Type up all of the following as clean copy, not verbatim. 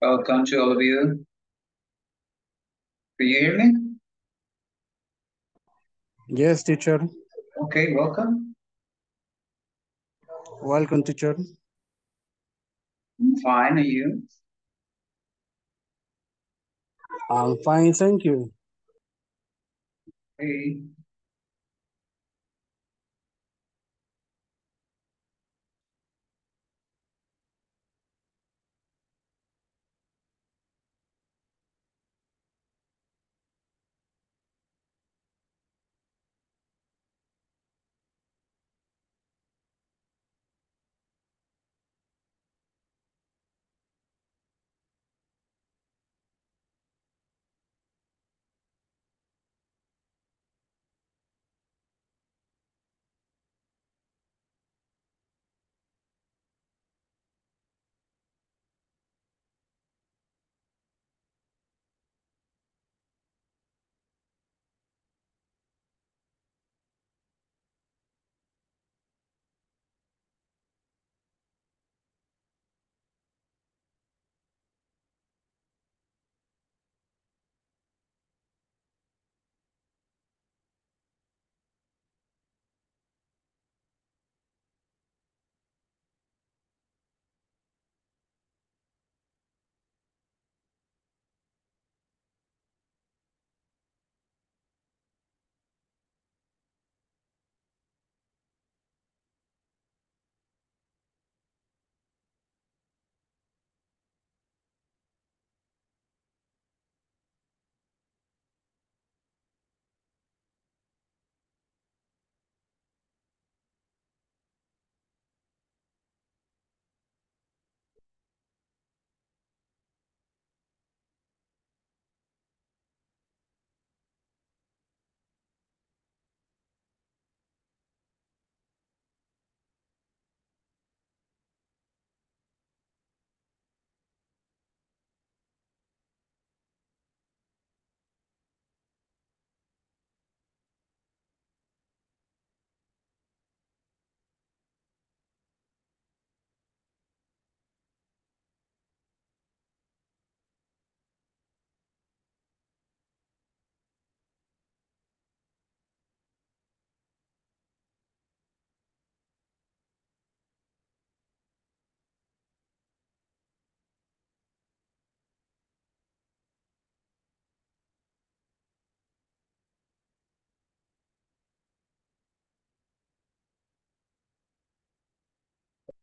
Welcome to all of you. Can you hear me? Yes, teacher. Okay, welcome. Welcome, teacher. I'm fine, are you? I'm fine, thank you. Okay.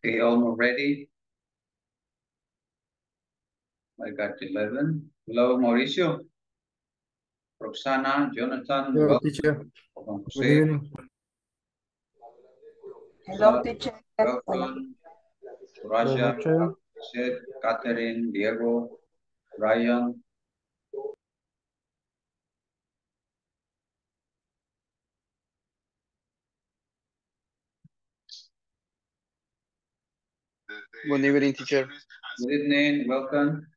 Okay, almost ready. I got 11. Hello, Mauricio. Roxana, Jonathan. Hello, teacher. Good evening. Hello, teacher. Welcome. Soraya, Katherine, Diego, Brian. Good evening, teacher. Good evening, welcome.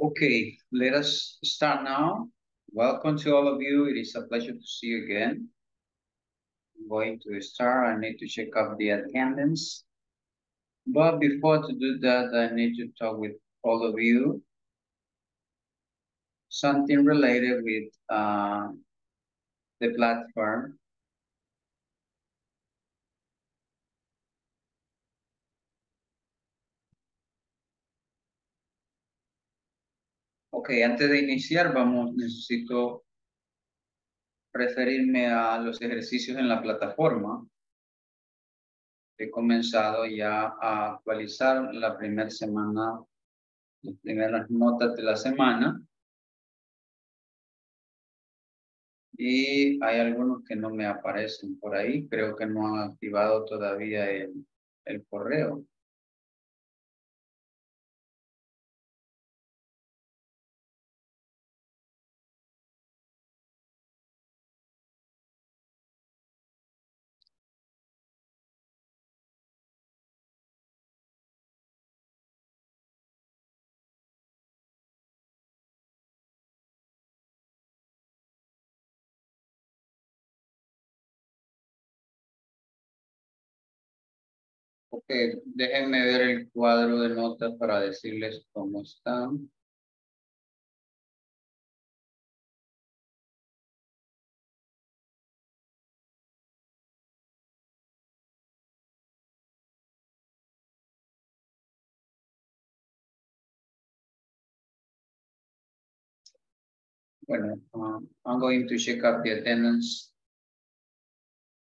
Okay, let us start now. Welcome to all of you. It is a pleasure to see you again. I'm going to start. I need to check up the attendance. But before to do that, I need to talk with all of you. Something related with the platform. Ok, antes de iniciar, necesito referirme a los ejercicios en la plataforma. He comenzado ya a actualizar la primera semana, las primeras notas de la semana. Y hay algunos que no me aparecen por ahí. Creo que no han activado todavía el correo. Okay, déjenme ver el cuadro de notas para decirles cómo están. Bueno, I'm going to check up the attendance.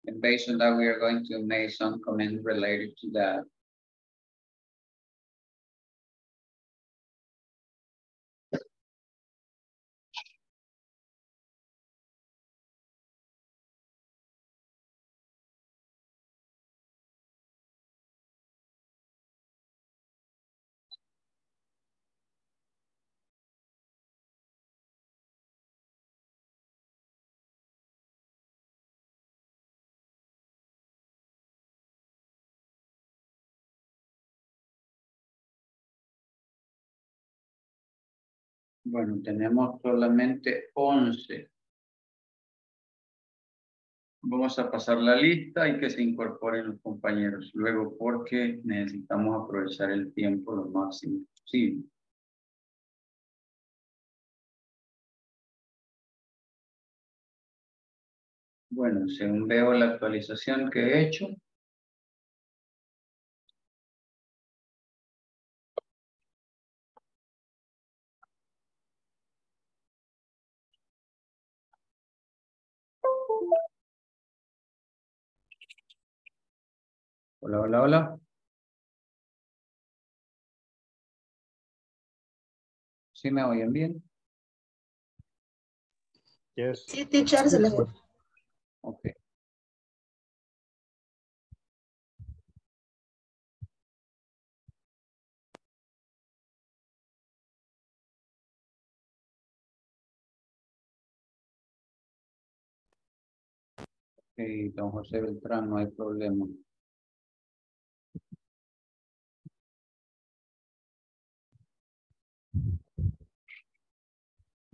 And based on that, we are going to make some comment related to that. Bueno, tenemos solamente 11. Vamos a pasar la lista y que se incorporen los compañeros luego porque necesitamos aprovechar el tiempo lo máximo posible. Bueno, según veo la actualización que he hecho, hola, hola, hola. ¿Sí me oyen bien? Yes. Sí, teacher, se les oye. Ok. Sí, don José Beltrán, no hay problema.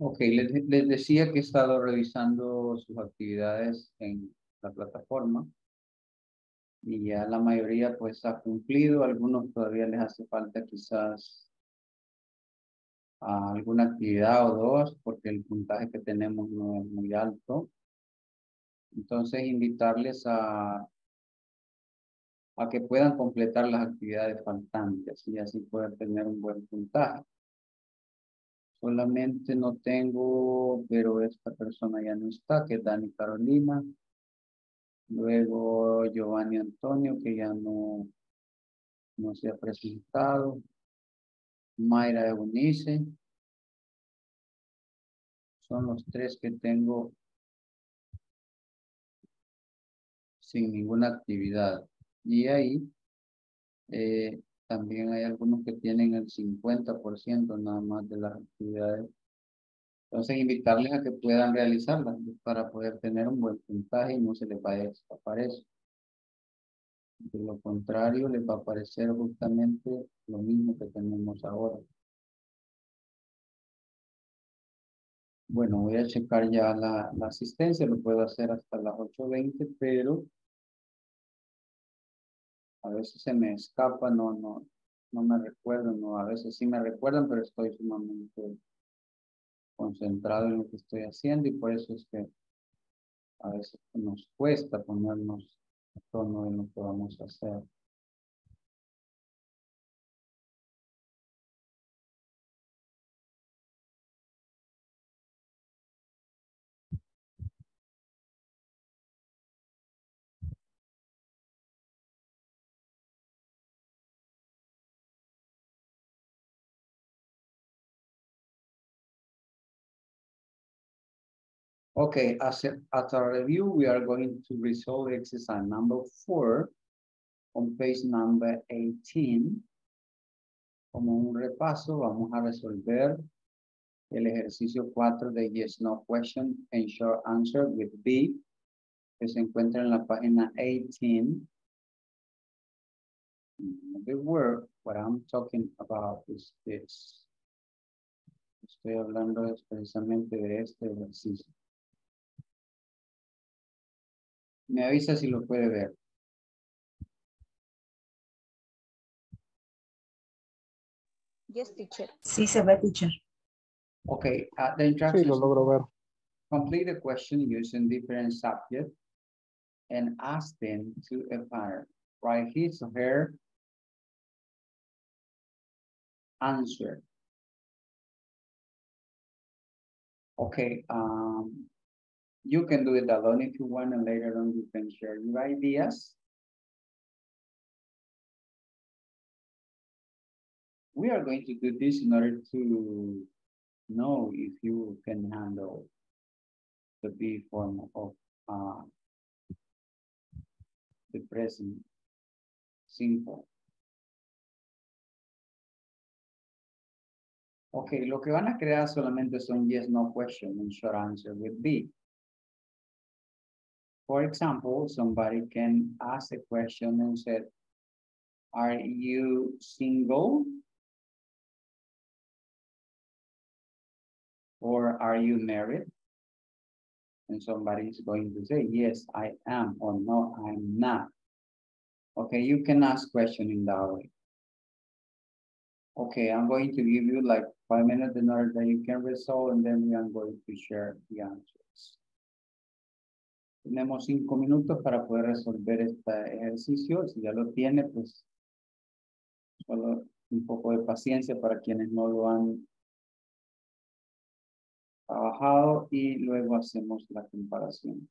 Ok, les decía que he estado revisando sus actividades en la plataforma y ya la mayoría pues ha cumplido, algunos todavía les hace falta quizás alguna actividad o dos porque el puntaje que tenemos no es muy alto. Entonces invitarles a que puedan completar las actividades faltantes y así pueden tener un buen puntaje. Solamente no tengo, pero esta persona ya no está, que es Dani Carolina. Luego Giovanni Antonio, que ya no se ha presentado. Mayra Eunice. Son los tres que tengo sin ninguna actividad. Y ahí también hay algunos que tienen el 50% nada más de las actividades. Entonces, invitarles a que puedan realizarlas para poder tener un buen puntaje y no se les vaya a escapar eso. De lo contrario, les va a aparecer justamente lo mismo que tenemos ahora. Bueno, voy a checar ya la asistencia, lo puedo hacer hasta las 8:20, pero a veces se me escapa, no me recuerdo, a veces sí me recuerdan, pero estoy sumamente concentrado en lo que estoy haciendo y por eso es que a veces nos cuesta ponernos a tono en lo que vamos a hacer. Okay, as a review, we are going to resolve exercise number 4 on page number 18. Como un repaso, vamos a resolver el ejercicio 4 de Yes No Question and Short Answer with B, que se encuentra en la página 18. The word, what I'm talking about is this. Estoy hablando precisamente de este ejercicio. Me avisa si lo puede ver. Yes, teacher. Sí, se ve, teacher. Okay. The instructions. Sí, lo logro ver. Complete the question using different subjects and ask them to appear. Write his or her answer. Okay. You can do it alone if you want, and later on you can share your ideas. We are going to do this in order to know if you can handle the B form of the present simple. Ok, lo que van a crear solamente son yes, no question and short answer with B. For example, somebody can ask a question and said, are you single? Or are you married? And somebody is going to say, yes, I am, or no, I'm not. Okay, you can ask questions in that way. Okay, I'm going to give you like 5 minutes in order that you can resolve, and then we are going to share the answers. Tenemos 5 minutos para poder resolver este ejercicio. Si ya lo tiene, pues solo un poco de paciencia para quienes no lo han trabajado y luego hacemos la comparación.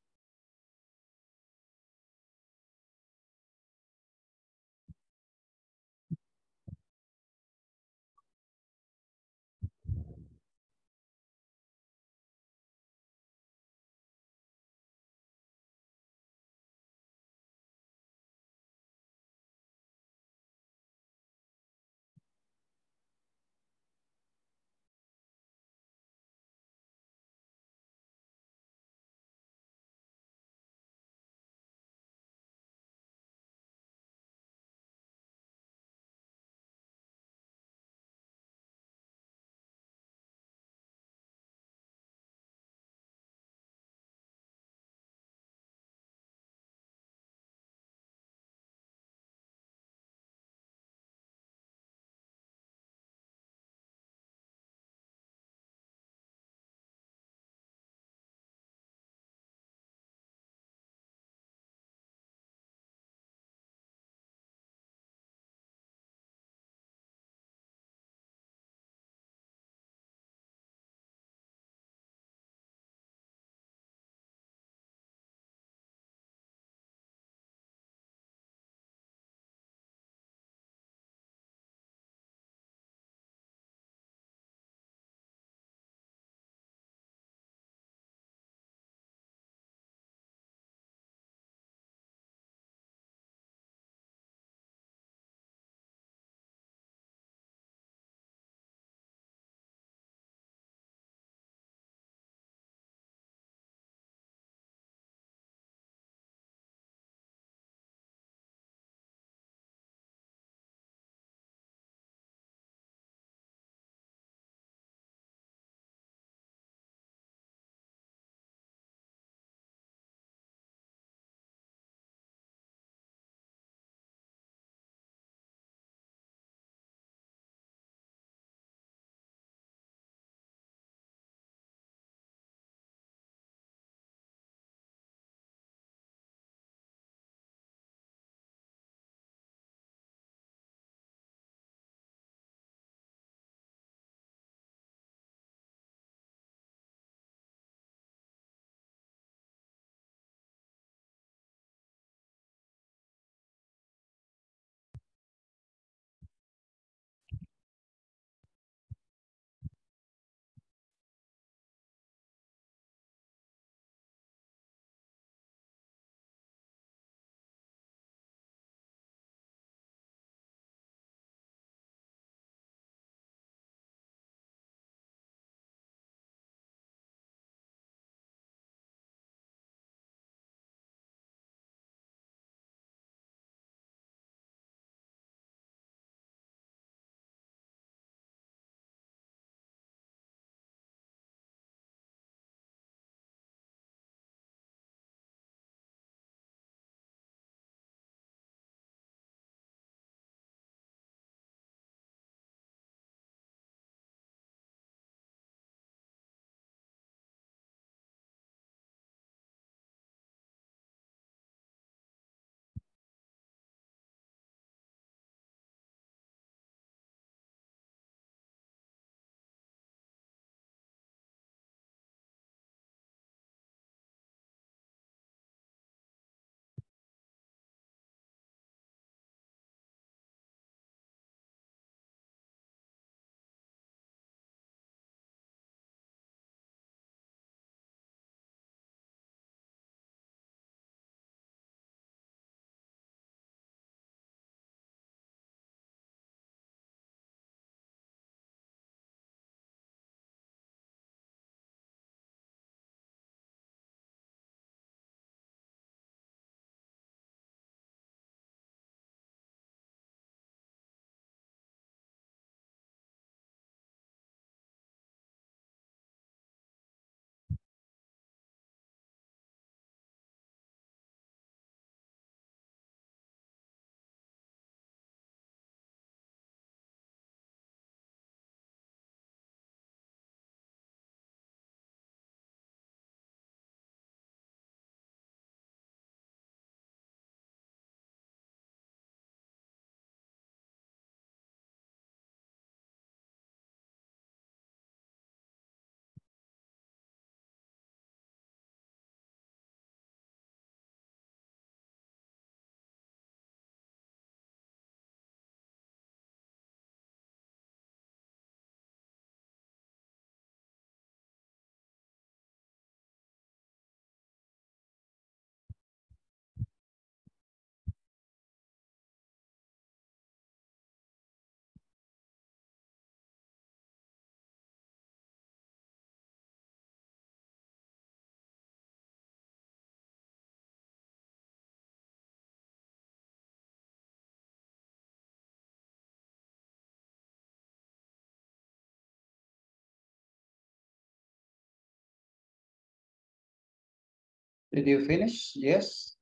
Did you finish? Yes.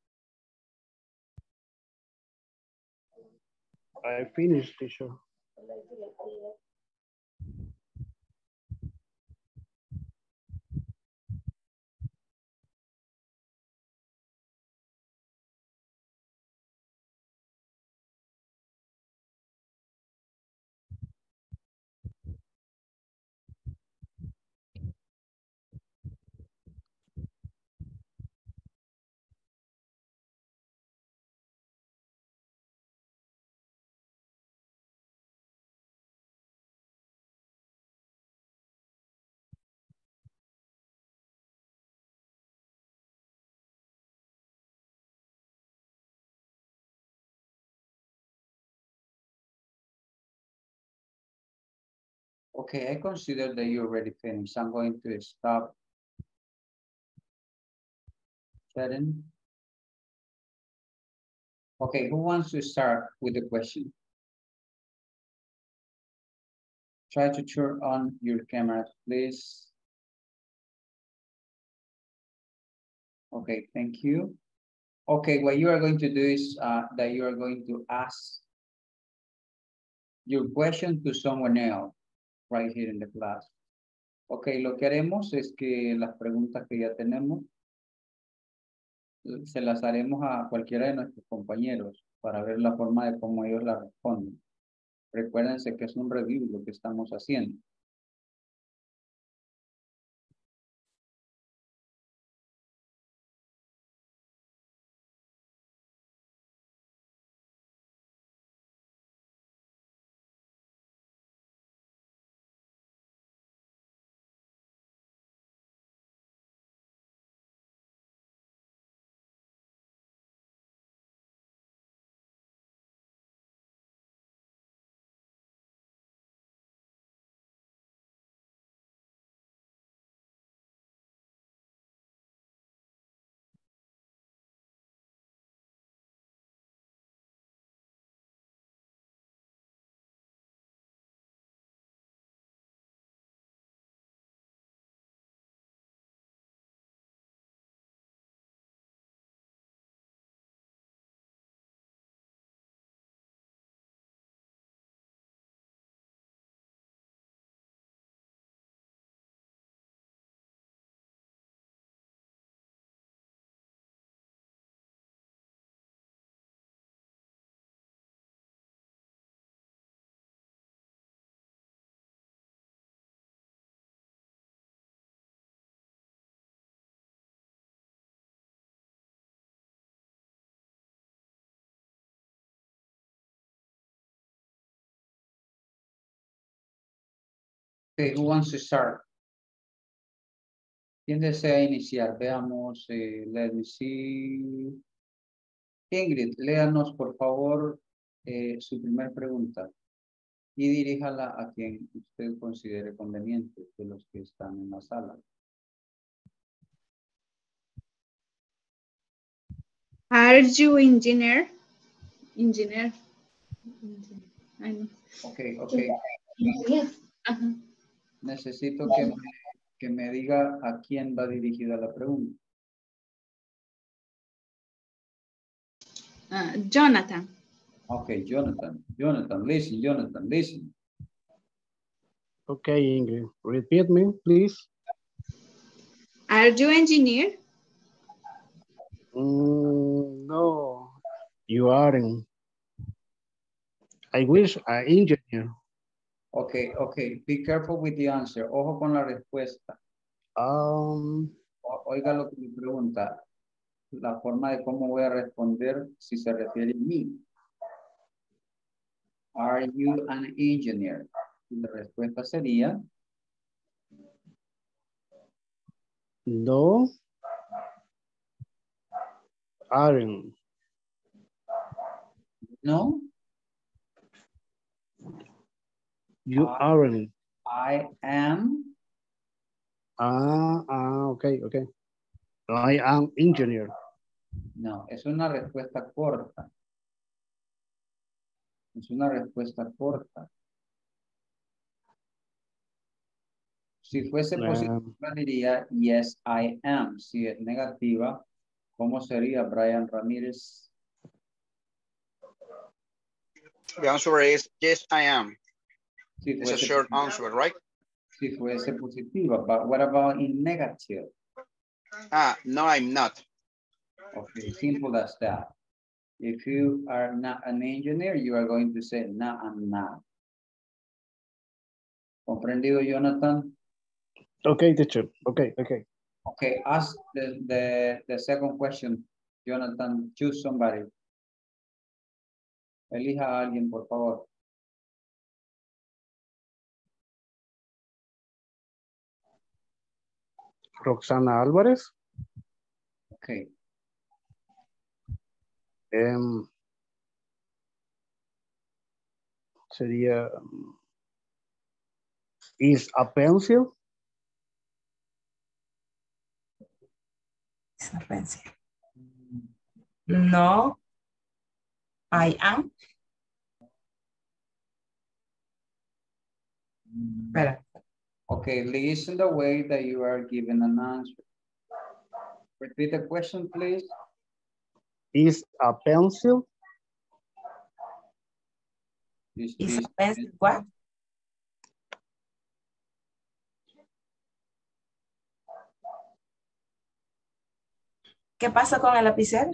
I finished, teacher. Okay, I consider that you already finished. I'm going to stop sharing. Okay, who wants to start with the question? Try to turn on your camera, please. Okay, thank you. Okay, what you are going to do is that you are going to ask your question to someone else. Right here in the class. Ok, lo que haremos es que las preguntas que ya tenemos se las haremos a cualquiera de nuestros compañeros para ver la forma de cómo ellos la responden. Recuérdense que es un review lo que estamos haciendo. Okay, who wants to start? ¿Quién desea iniciar? Veamos, let me see. Ingrid, léanos por favor su primer pregunta y diríjala a quien usted considere conveniente de los que están en la sala. Are you engineer? Engineer. I know. Okay, okay. Yes. Uh-huh. Necesito que me diga a quién va dirigida la pregunta. Jonathan. Okay, Jonathan. Jonathan, listen. Okay, Ingrid. Repeat me, please. Are you engineer? No, you aren't. I wish I engineer. Okay, okay. Be careful with the answer. Ojo con la respuesta. Oiga lo que me pregunta. La forma de cómo voy a responder si se refiere a mí. Are you an engineer? La respuesta sería... No. Aren't. No. You aren't. I am. Okay, okay. I am engineer. No, es una respuesta corta. Es una respuesta corta. Si fuese positiva diría yes, I am. Si es negativa, ¿Cómo sería Brian Ramírez? The answer is yes, I am. Si it's a short answer, right? Si fuese positiva, but what about in negative? No, I'm not. Okay, simple as that. If you are not an engineer, you are going to say, no, I'm not. ¿Comprendido, Jonathan? Okay, teacher. Okay, okay. Okay, ask the second question, Jonathan. Choose somebody. Elija a alguien, por favor. Roxana Álvarez. Okay. Sería, is a pencil? Is a pencil. No, I am. Better. Okay, listen the way that you are given an answer. Repeat the question, please. Is a pencil? Is a pencil what? ¿Qué pasa con el lapicero?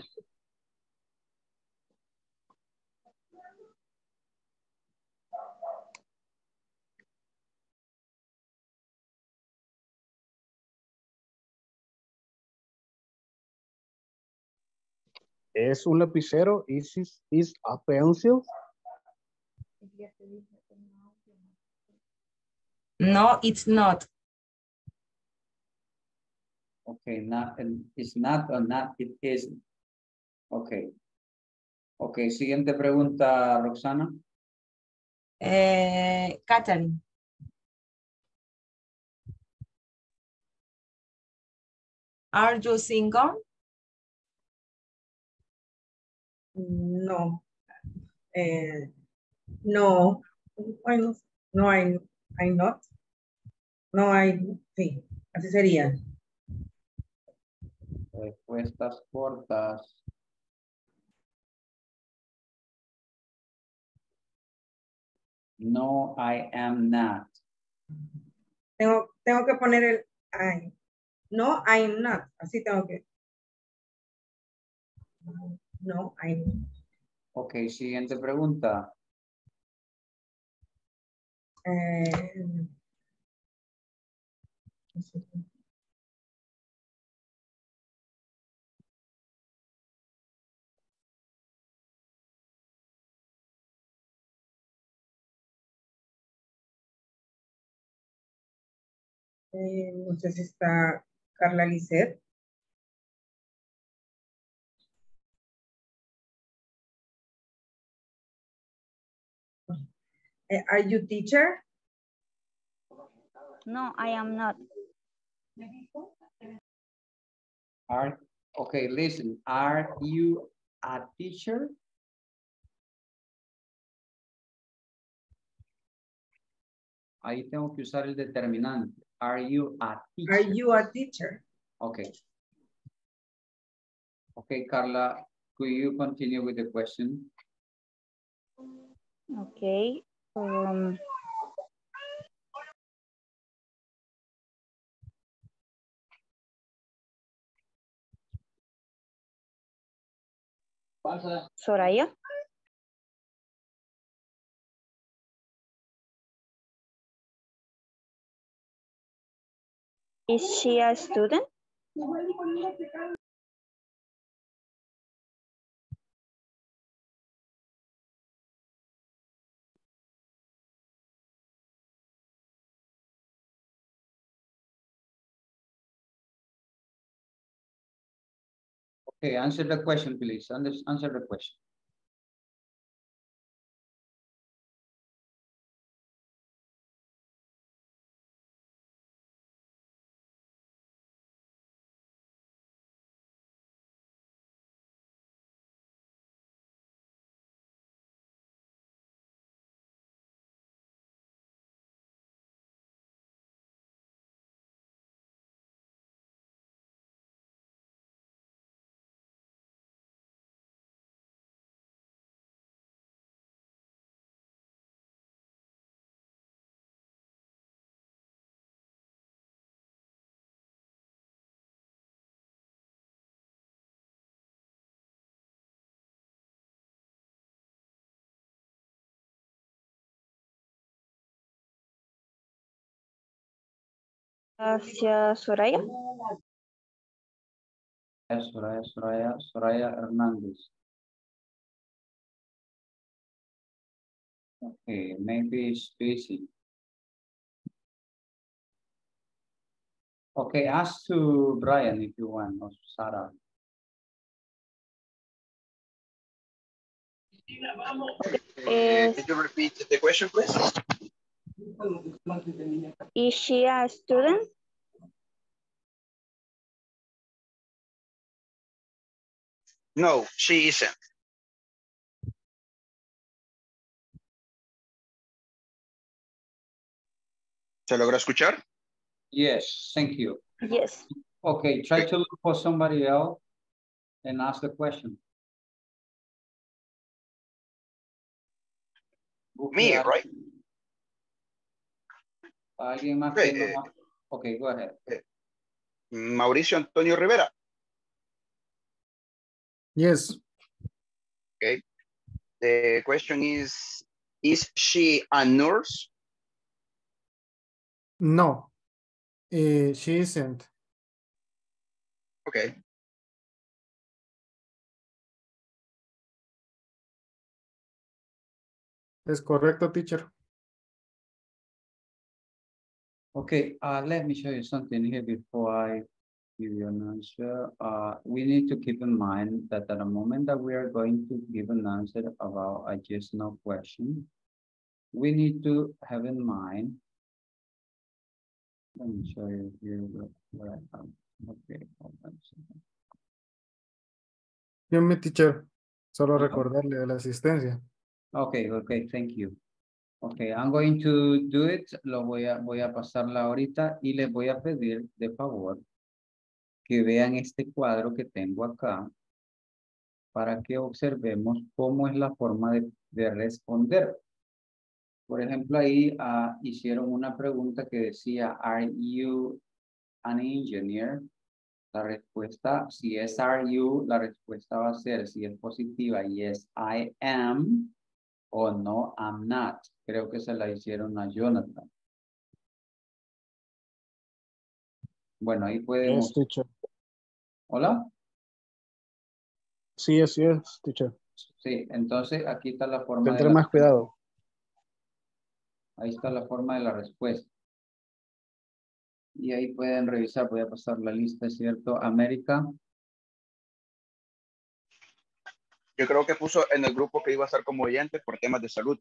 ¿Es un lapicero? ¿Es a pencil? No, it's not. Okay, not, it's not or not, it isn't. Okay. Okay, siguiente pregunta, Roxana. Katherine. Are you single? No, no, I'm not. No, sí, así sería. Respuestas cortas. No, I am not. Tengo que poner el I. No, I'm not. Así tengo que. No, I don't. Okay, siguiente pregunta. No sé si está Carla Lisset. Are you a teacher? No, I am not. Okay, listen. Are you a teacher? Ahí tengo que usar el determinante. Are you a teacher? Are you a teacher? Okay. Okay, Carla, could you continue with the question? Okay. Soraya. Is she a student? Okay, answer the question, please. Answer the question. Hacia Soraya. Soraya Hernández. Okay, maybe it's busy. Okay, ask to Brian if you want, or Sara. Could you repeat the question, please? Is she a student? No, she isn't. ¿Se logra escuchar? Yes, thank you. Yes. Okay, try to look for somebody else and ask the question. Me, right? Alguien más. Okay, go ahead. Mauricio Antonio Rivera. Yes. Okay. The question is she a nurse? No, she isn't. Okay. Es correcto, teacher. Okay, let me show you something here before I give you an answer. We need to keep in mind that at the moment that we are going to give an answer about a yes no question, we need to have in mind. Let me show you here what I have. Okay, hold on a second. Yo, mi teacher, solo recordarle a la asistencia. Okay, thank you. Okay, I'm going to do it. Voy a pasarla ahorita y les voy a pedir de favor que vean este cuadro que tengo acá para que observemos cómo es la forma de responder. Por ejemplo, ahí hicieron una pregunta que decía, ¿Are you an engineer? La respuesta, si es are you, la respuesta va a ser, si es positiva, yes, I am, o no, I'm not. Creo que se la hicieron a Jonathan. Bueno, ahí podemos. Yes, teacher. ¿Hola? Sí, así es, teacher. Sí, entonces aquí está la forma. Tendré más cuidado. Ahí está la forma de la respuesta. Y ahí pueden revisar, voy a pasar la lista, ¿cierto? América. Yo creo que puso en el grupo que iba a estar como oyente por temas de salud.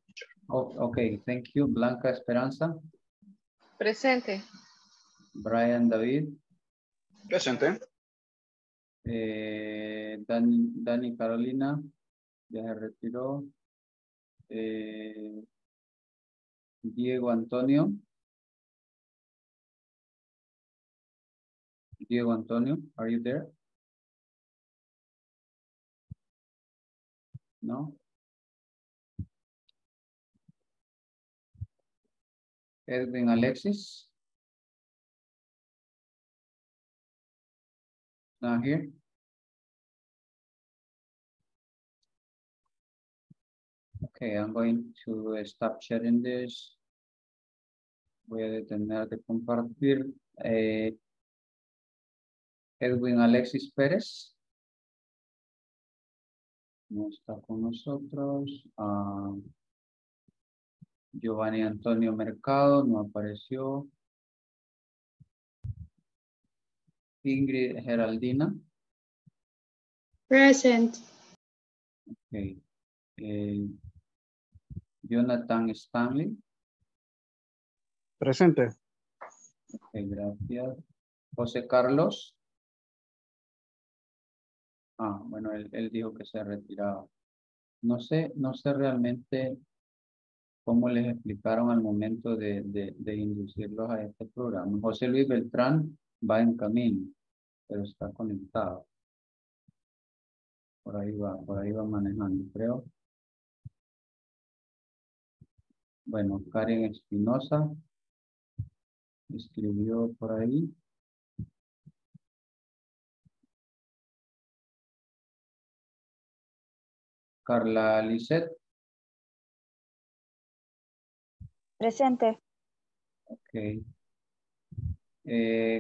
Ok, thank you. Blanca Esperanza. Presente. Brian David. Presente. Dani Carolina. Ya se retiró. Diego Antonio. Diego Antonio, are you there? No. Edwin Alexis. Not here. Okay, I'm going to stop sharing this. Voy a detener de compartir. Edwin Alexis Pérez. No está con nosotros. Giovanni Antonio Mercado no apareció. Ingrid Geraldina. Present. Okay. Jonathan Stanley. Presente. Okay, gracias. José Carlos. Ah, bueno, él dijo que se retiraba. No sé realmente cómo les explicaron al momento de inducirlos a este programa. José Luis Beltrán va en camino, pero está conectado. Por ahí va manejando, creo. Bueno, Karen Espinosa escribió por ahí. Carla Lisset. Presente. Ok.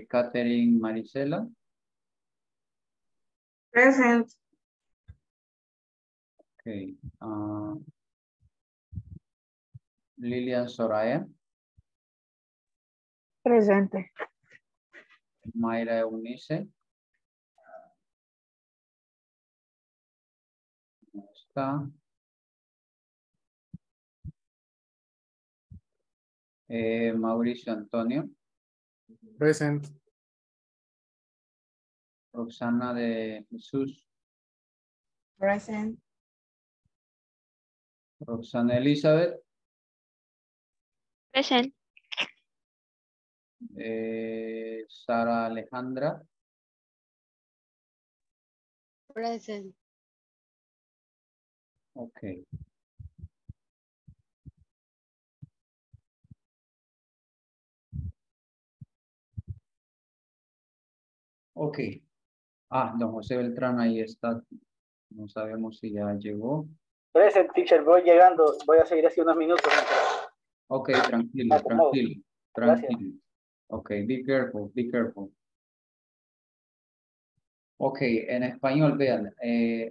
Katherine Maricela. Present. Okay. Lilian Soraya. Presente. Mayra Eunice. No está. Mauricio Antonio. Present. Roxana de Jesús. Present. Roxana Elizabeth. Present. Sara Alejandra. Present. Okay. Okay. Ah, don José Beltrán ahí está. No sabemos si ya llegó. Present, teacher. Voy llegando. Voy a seguir así unos minutos. Ok, tranquilo, tranquilo, tranquilo. Ok, be careful, be careful. Ok, en español, vean,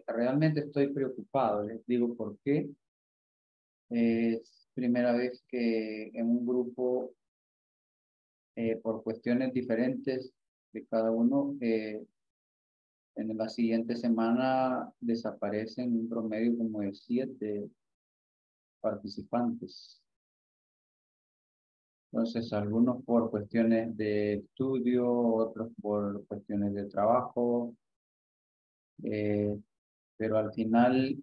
realmente estoy preocupado, les digo por qué. Es primera vez que en un grupo, por cuestiones diferentes de cada uno, en la siguiente semana desaparecen un promedio como de 7 participantes. Entonces, algunos por cuestiones de estudio, otros por cuestiones de trabajo. Pero al final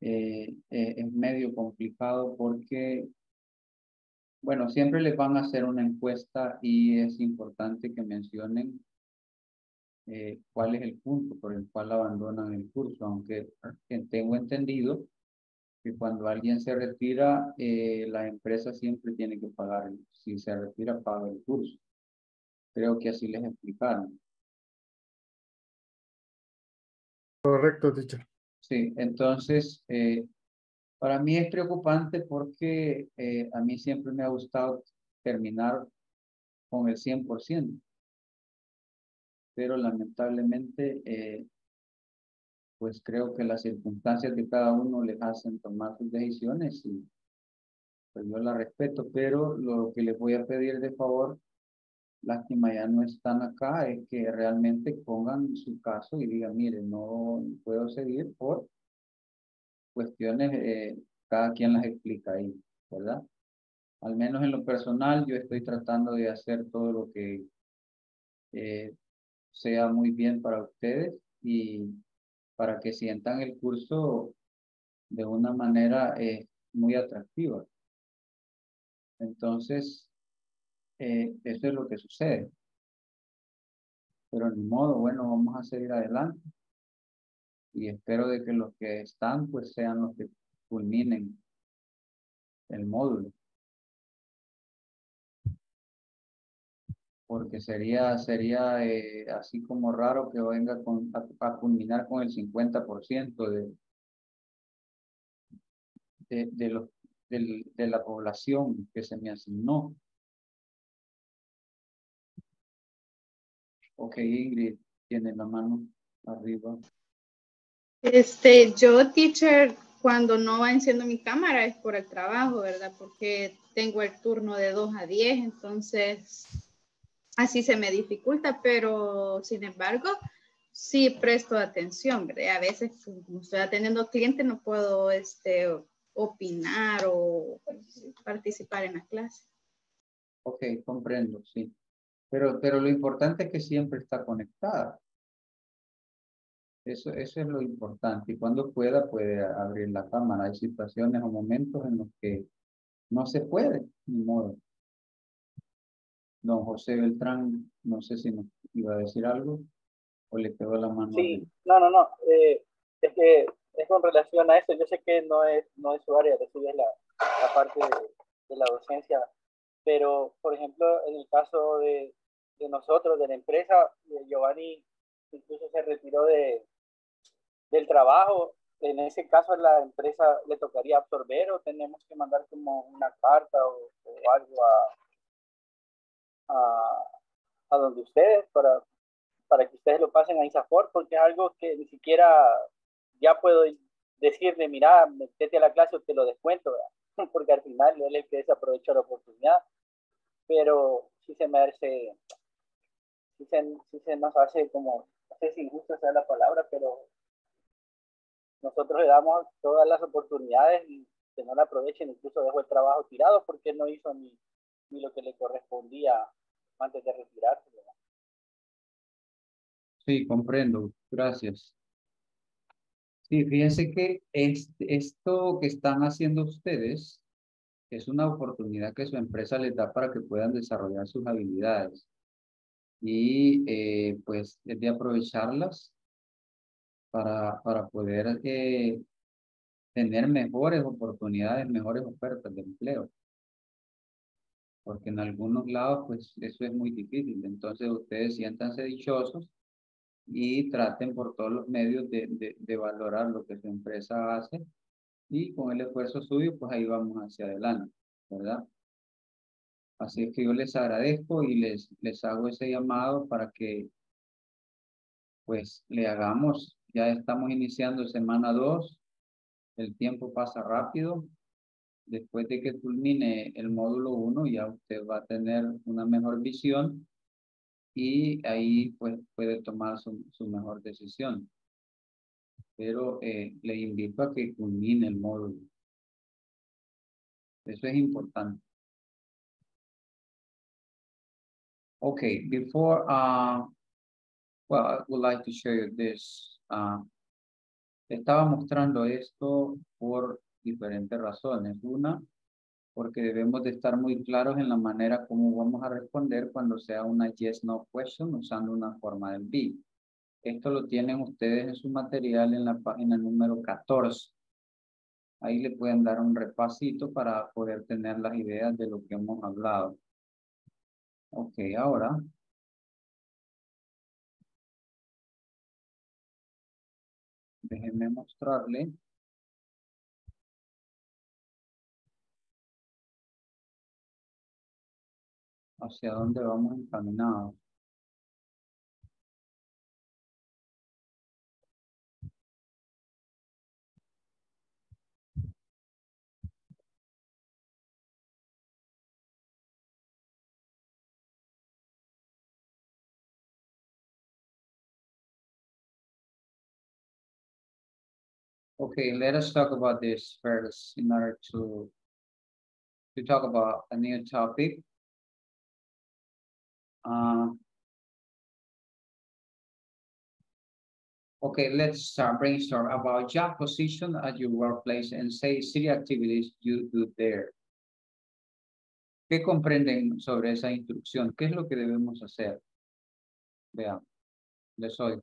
es medio complicado porque, bueno, siempre les van a hacer una encuesta y es importante que mencionen cuál es el punto por el cual abandonan el curso, aunque tengo entendido que cuando alguien se retira, la empresa siempre tiene que pagar. Si se retira, paga el curso. Creo que así les explicaron. Correcto, teacher. Sí, entonces, para mí es preocupante porque a mí siempre me ha gustado terminar con el 100%. Pero lamentablemente, pues creo que las circunstancias de cada uno les hacen tomar sus decisiones y pues yo las respeto, pero lo que les voy a pedir de favor, lástima ya no están acá, es que realmente pongan su caso y digan, mire, no puedo seguir por cuestiones, cada quien las explica ahí, ¿verdad? Al menos en lo personal yo estoy tratando de hacer todo lo que sea muy bien para ustedes y para que sientan el curso de una manera muy atractiva. Entonces, eso es lo que sucede. Pero ni modo, bueno, vamos a seguir adelante. Y espero de que los que están, pues sean los que culminen el módulo. Porque sería así como raro que venga a culminar con el 50% de la población que se me asignó. Ok, Ingrid, tiene la mano arriba. Yo, teacher, cuando no va enciendo mi cámara es por el trabajo, ¿verdad? Porque tengo el turno de 2 a 10, entonces... Así se me dificulta, pero sin embargo, sí presto atención, ¿verdad? A veces, como estoy atendiendo clientes, no puedo opinar o participar en la clase. Ok, comprendo, sí. Pero lo importante es que siempre está conectada. Eso es lo importante. Y cuando pueda, puede abrir la cámara. Hay situaciones o momentos en los que no se puede, ni modo. Don José Beltrán, no sé si nos iba a decir algo o le quedó la mano. Sí, no. Es que es con relación a eso. Yo sé que no es su área, es la parte de la docencia. Pero, por ejemplo, en el caso de nosotros, de la empresa, Giovanni incluso se retiró del trabajo. En ese caso, la empresa le tocaría absorber o tenemos que mandar como una carta o algo a... a donde ustedes para que ustedes lo pasen a Isafor, porque es algo que ni siquiera ya puedo decirle, mira, metete a la clase o te lo descuento, ¿verdad? Porque al final él es el que desaprovecha la oportunidad, pero sí se nos hace como, no sé si injusto sea la palabra, pero nosotros le damos todas las oportunidades y que no la aprovechen, incluso dejo el trabajo tirado porque no hizo ni lo que le correspondía antes de retirarse, ¿verdad? Sí, comprendo. Gracias. Sí, fíjense que esto que están haciendo ustedes es una oportunidad que su empresa les da para que puedan desarrollar sus habilidades. Y pues es de aprovecharlas para poder tener mejores oportunidades, mejores ofertas de empleo. Porque en algunos lados pues eso es muy difícil. Entonces ustedes siéntanse dichosos y traten por todos los medios de valorar lo que su empresa hace, y con el esfuerzo suyo, pues ahí vamos hacia adelante, ¿verdad? Así que yo les agradezco y les hago ese llamado para que, pues, le hagamos. Ya estamos iniciando semana 2, el tiempo pasa rápido. Después de que culmine el módulo 1, ya usted va a tener una mejor visión, y ahí pues puede tomar su mejor decisión. Pero le invito a que culmine el módulo. Eso es importante. Okay, before, well, I would like to show you this. Estaba mostrando esto por diferentes razones. Una, porque debemos de estar muy claros en la manera como vamos a responder cuando sea una yes-no question usando una forma del be. Esto lo tienen ustedes en su material en la página número 14. Ahí le pueden dar un repasito para poder tener las ideas de lo que hemos hablado. Ok, ahora. Déjenme mostrarle. Hacia dónde vamos encaminados. Okay, let us talk about this first in order to talk about a new topic. Okay, let's start brainstorm about job position at your workplace and say 3 activities you do there. ¿Qué comprenden sobre esa instrucción? ¿Qué es lo que debemos hacer? Vean, les doy.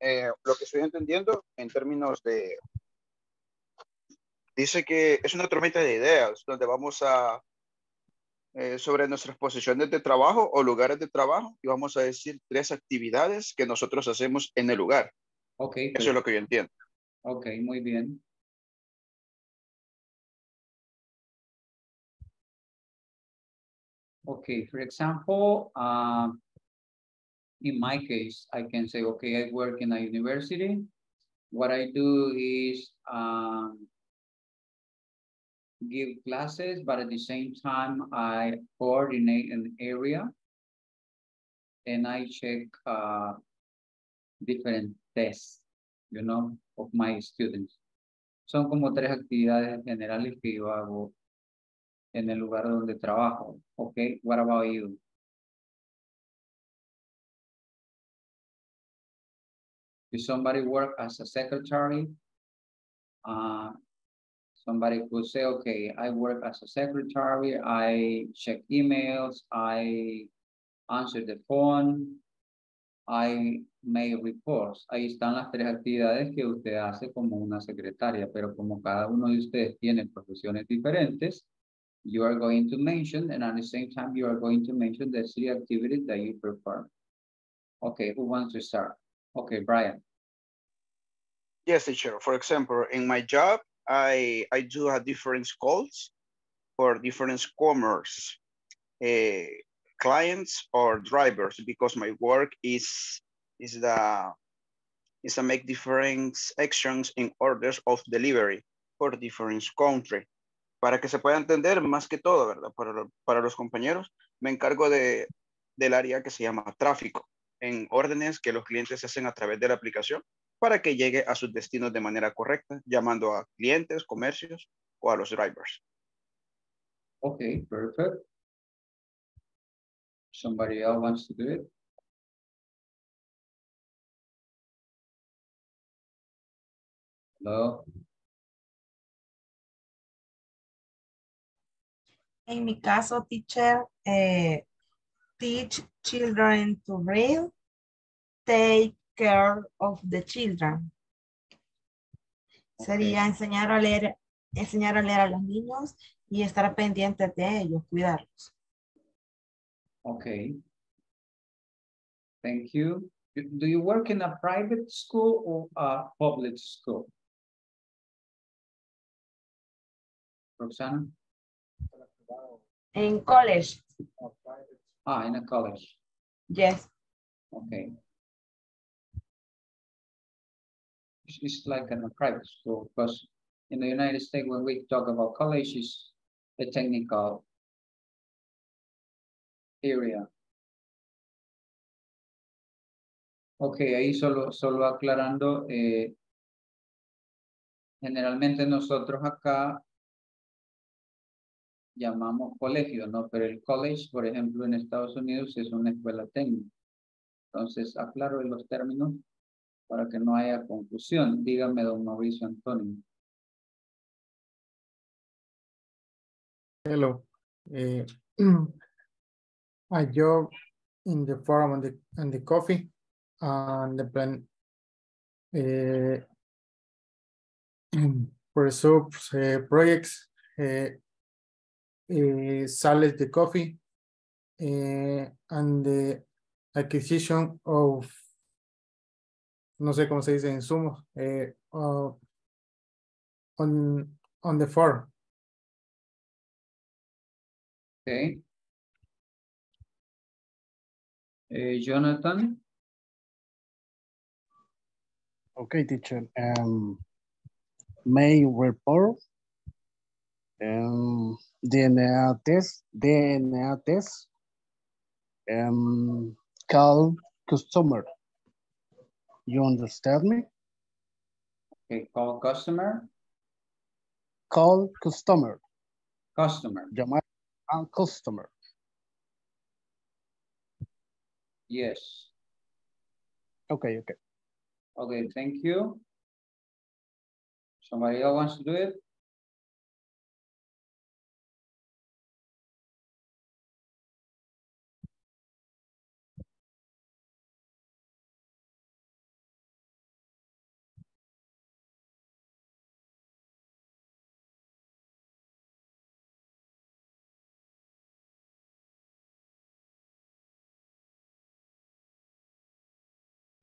Lo que estoy entendiendo en términos de... Dice que es una tormenta de ideas donde vamos a, sobre nuestras posiciones de trabajo o lugares de trabajo, y vamos a decir 3 actividades que nosotros hacemos en el lugar. Okay, eso es lo que yo entiendo. Ok, muy bien. Ok, for example, in my case, I can say, okay, I work in a university. What I do is... give classes, but at the same time, I coordinate an area and I check different tests, you know, of my students. Son como 3 actividades generales que yo hago en el lugar donde trabajo. Okay, what about you? If somebody work as a secretary, somebody could say, okay, I work as a secretary, I check emails, I answer the phone, I make reports. Ahí están las 3 actividades que usted hace como una secretaria, pero como cada uno de ustedes tiene profesiones diferentes, you are going to mention, and at the same time, you are going to mention the 3 activities that you perform. Okay, who wants to start? Okay, Brian. Yes, teacher. For example, in my job, I do have different calls for different commerce clients or drivers, because my work is to make different actions in orders of delivery for different country. Para que se pueda entender más que todo, ¿verdad? Para los compañeros, me encargo del área que se llama tráfico, en órdenes que los clientes hacen a través de la aplicación para que llegue a sus destinos de manera correcta, llamando a clientes, comercios o a los drivers. Okay, perfect. Somebody else wants to do it? Hello? En mi caso, teacher, teach children to read, take care of the children. Okay. Sería enseñar a leer a los niños y estar pendientes de ellos, cuidarlos. Okay. Thank you. Do you work in a private school or a public school? Roxana? In college. Ah, in a college. Yes. Okay. It's like in a private school, because in the United States, when we talk about college, it's a technical area. Okay, ahí solo aclarando, generalmente nosotros acá llamamos colegio, ¿no? Pero el college, por ejemplo, en Estados Unidos es una escuela técnica. Entonces, aclaro en los términos para que no haya confusión. Dígame, don Mauricio Antonio. Hello. I job in the farm and the coffee and the plant pursue projects. Sales the coffee and the acquisition of, no sé cómo se dice, insumos on the farm. Okay. Jonathan? Okay, teacher. May report. DNA test, call customer. You understand me? Okay, call customer. Call customer. Customer. Llamar a customer. Yes. Okay, okay. Okay, thank you. Somebody else wants to do it?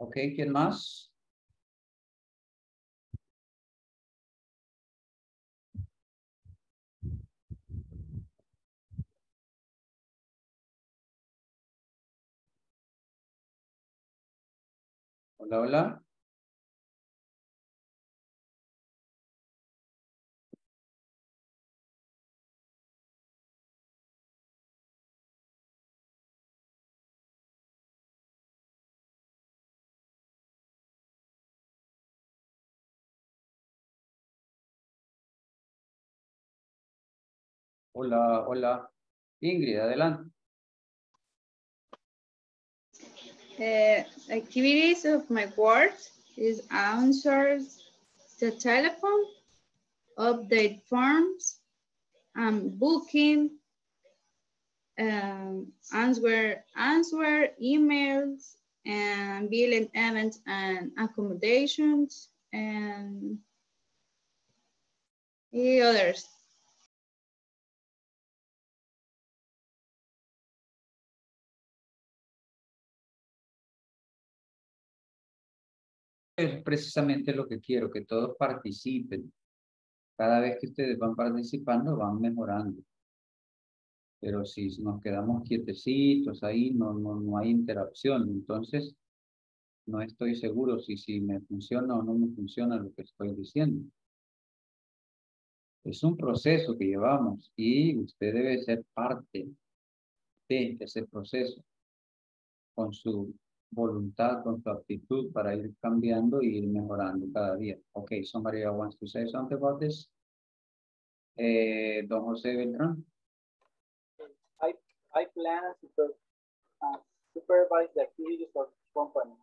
Okay, ¿quién más? Hola, hola. Hola, hola. Ingrid, adelante. Activities of my work is answer the telephone, update forms, booking, answer emails, and billing events and accommodations, and the others. es precisamente lo que quiero, que todos participen. Cada vez que ustedes van participando, van mejorando. Pero si nos quedamos quietecitos ahí, no hay interacción. Entonces, no estoy seguro si me funciona o no me funciona lo que estoy diciendo. Es un proceso que llevamos y usted debe ser parte de ese proceso con su voluntad, con su actitud para ir cambiando y ir mejorando cada día. Okay, somebody wants to say something about this? Don José Beltrán. I plan to supervise the activities of the company,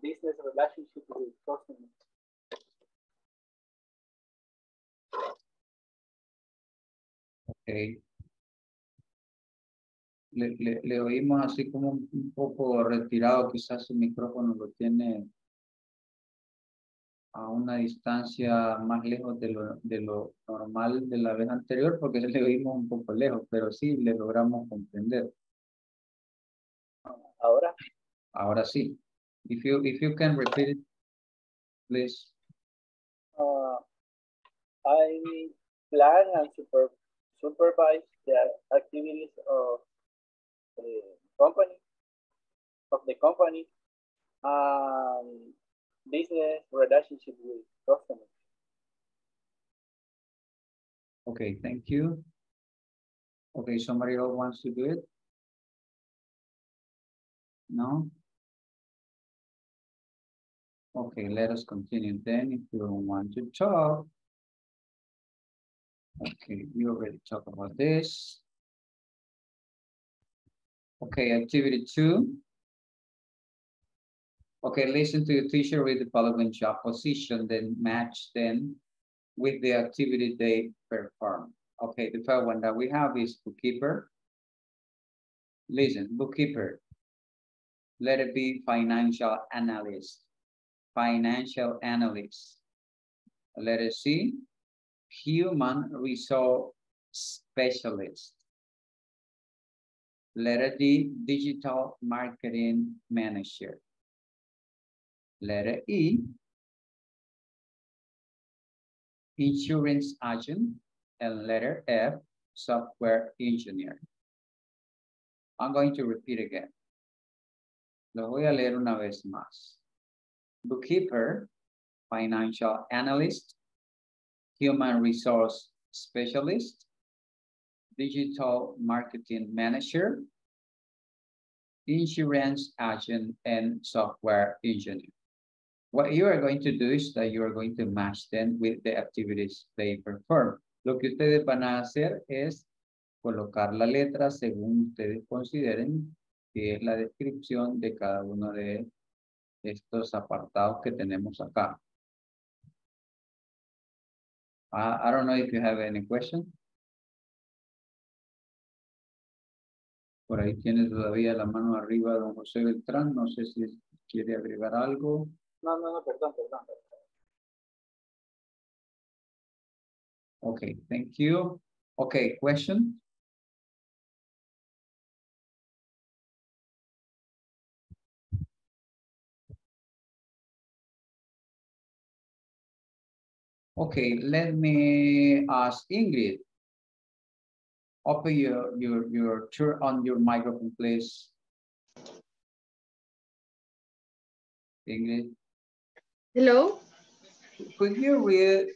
business relationship with customers. Okay. Le oímos así como un poco retirado, quizás su micrófono lo tiene a una distancia más lejos de lo normal de la vez anterior, porque le oímos un poco lejos, pero sí le logramos comprender. ¿Ahora? Ahora sí. If you can repeat it, please. I plan and supervise the activities of the company, business relationship with customers. Okay, thank you. Okay, somebody else wants to do it? No? Okay, let us continue then. If you don't want to talk. Okay, we already talked about this. Okay, activity 2. Okay, listen to your teacher with the following job position, then match them with the activity they perform. Okay, the first one that we have is bookkeeper. Listen, bookkeeper, let it be financial analyst. Let us see, human resource specialist. Letter D, digital marketing manager. Letter E, insurance agent. And letter F, software engineer. I'm going to repeat again. Lo voy a leer una vez más. Bookkeeper, financial analyst, human resource specialist, digital marketing manager, insurance agent, and software engineer. What you are going to do is that you are going to match them with the activities they perform. Lo que ustedes van a hacer es colocar la letra según ustedes consideren que es la descripción de cada uno de estos apartados que tenemos acá. I don't know if you have any questions. Por ahí tiene todavía la mano arriba don José Beltrán. No sé si quiere agregar algo. No, perdón. Okay, thank you. Okay, question? Okay, let me ask Ingrid. Open your turn on your microphone, please. Ingrid. Hello. Could you read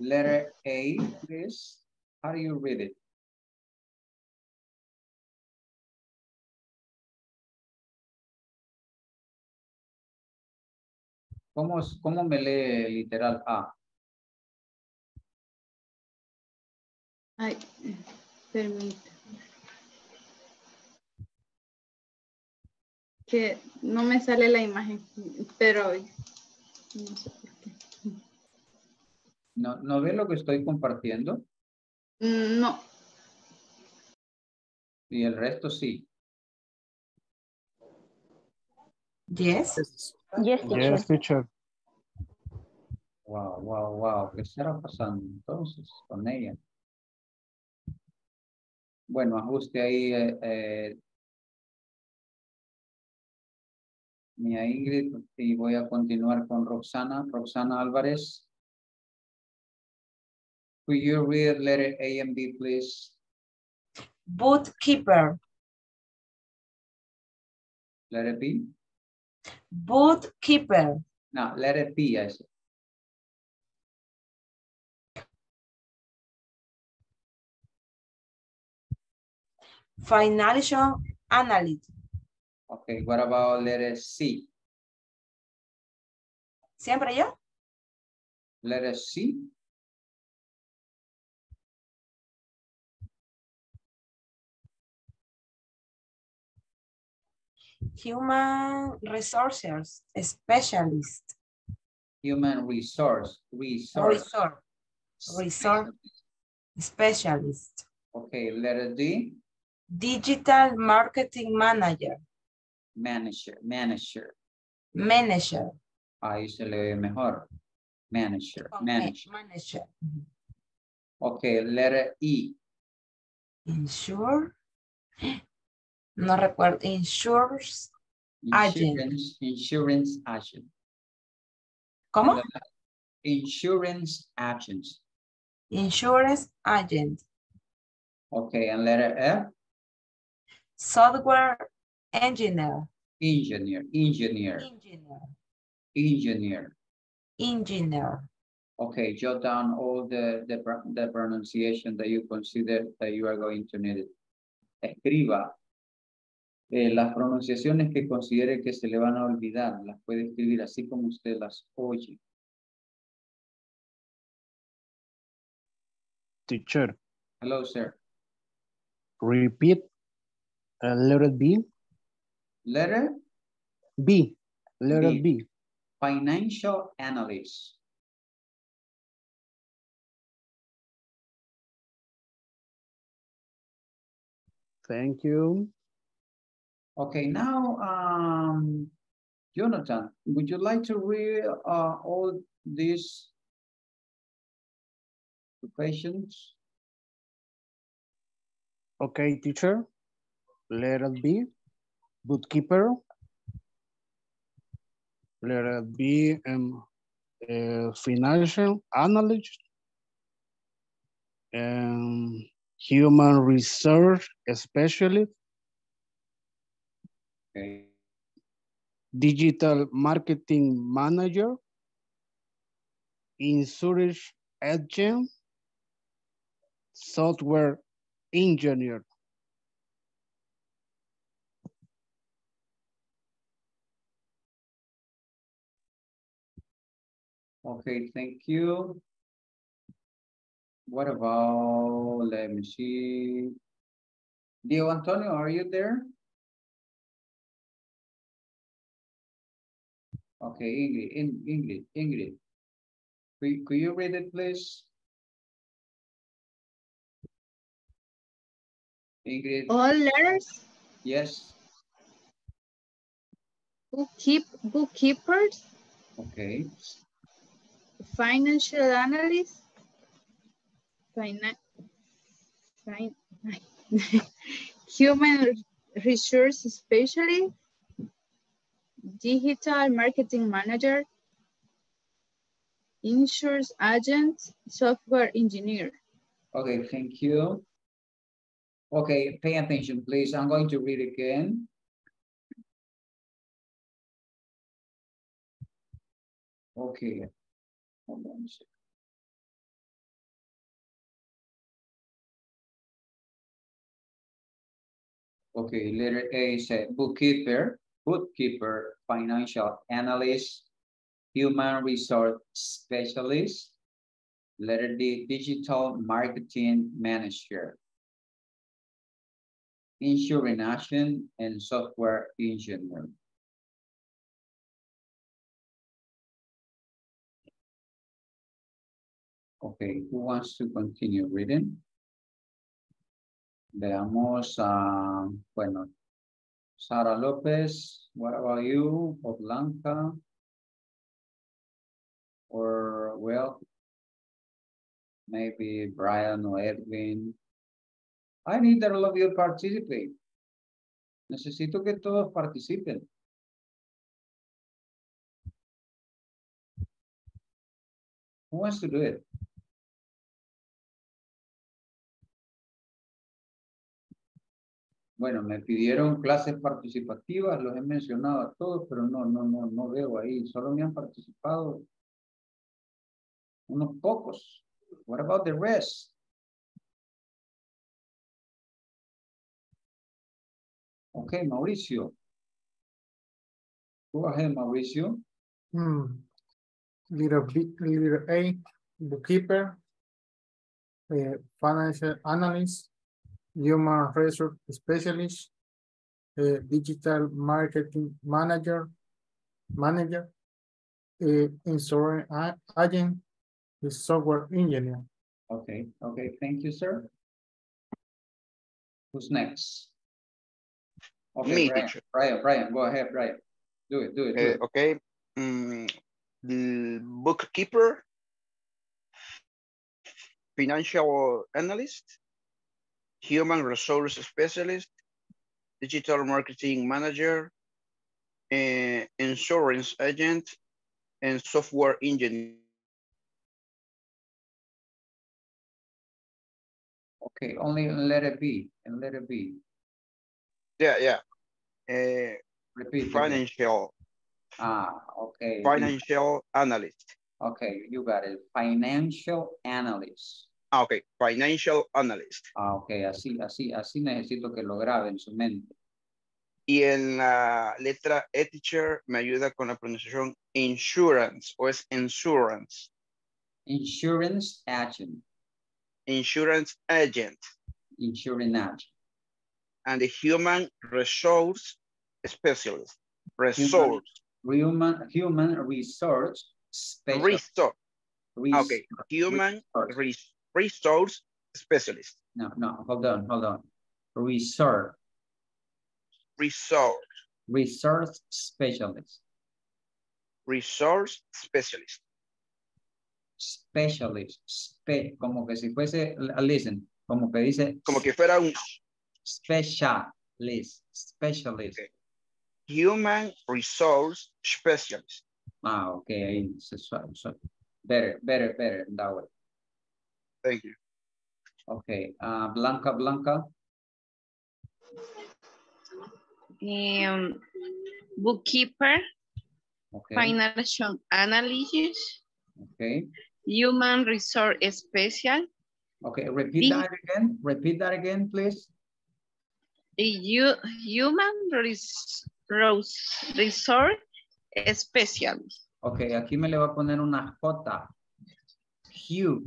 letter A, please? How do you read it? ¿Cómo me lee literal A? Ay, permítame. Que no me sale la imagen, pero no sé por qué. ¿No ve lo que estoy compartiendo? No. Y el resto sí. Yes. Yes, teacher. Wow. ¿Qué estará pasando entonces con ella? Bueno, ajuste ahí ni a Ingrid, y voy a continuar con Roxana. Roxana Álvarez. Will you read letter A and B, please? Bookkeeper. Letter B? Bookkeeper. No, letter B, I said. Financial analyst. Okay, what about letter C? Siempre yo? Letter C? Human resources specialist. Human resource specialist. Okay, letter D. Digital marketing manager. Manager. Ahí se le ve mejor. Manager. Okay, letter E. Insure. No recuerdo. Insurance agent. ¿Cómo? Insurance agent. Okay, and letter F. Software engineer. Engineer. Okay, jot down all the pronunciation that you consider that you are going to need. Escriba. Las pronunciaciones que considere que se le van a olvidar, las puede escribir así como usted las oye. Teacher. Hello, sir. Repeat letter B. Letter? B. Letter B. B. Financial analyst. Thank you. Okay, now, Jonathan, would you like to read all these questions? Okay, teacher. Let it be bookkeeper. Let it be financial analyst, human resource specialist. Okay. Digital marketing manager, insurance agent, software engineer. Okay, thank you. What about, let me see. Diego Antonio, are you there? Okay, Ingrid. Could you read it, please? Ingrid. All letters? Yes. Bookkeepers. Okay. Financial analyst. Human resource specialist. Digital marketing manager, insurance agent, software engineer. Okay, thank you. Okay, pay attention, please. I'm going to read again. Okay, hold on a second. Okay, letter A said bookkeeper. Bookkeeper, financial analyst, human resource specialist, letter D, digital marketing manager, insurance agent, and software engineer. Okay, who wants to continue reading? Veamos, bueno. Sara López, what about you? Or Blanca? Or, well, maybe Brian or Edwin. I need that all of you participate. Necesito que todos participen. Who wants to do it? Bueno, me pidieron clases participativas, los he mencionado a todos, pero no veo ahí. Solo me han participado unos pocos. What about the rest? Okay, Mauricio. Go ahead, Mauricio. Little A, bookkeeper, financial analyst, human resource specialist, digital marketing manager, insurance agent, software engineer. Okay, okay, thank you, sir. Who's next? Okay, me, Brian, go ahead, Brian. Do it. Okay, the bookkeeper, financial analyst, human resource specialist, digital marketing manager, insurance agent, and software engineer. Okay, only letter B, and letter B. Yeah. Repeat. Financial. Okay. Financial analyst. Okay, you got it. Financial analyst. Okay, financial analyst. Okay, así necesito que lo grabe en su mente. Y en la letra E, teacher, me ayuda con la pronunciación insurance, o es insurance. Insurance agent. Insurance agent. Insurance agent. And the human resource specialist. Resource. Human resource specialist. Okay, human resource specialist. No, hold on. Resource specialist. Resource specialist. Specialist. Como que si fuese, listen, como que dice. Como que fuera un. Specialist. Okay. Human resource specialist. Okay. Better that way. Thank you. Okay, Blanca. Bookkeeper. Okay. Financial analysis. Okay. Human resource specialist. Okay, repeat that again, please. Human resource specialist. Okay, aquí me le va a poner una J.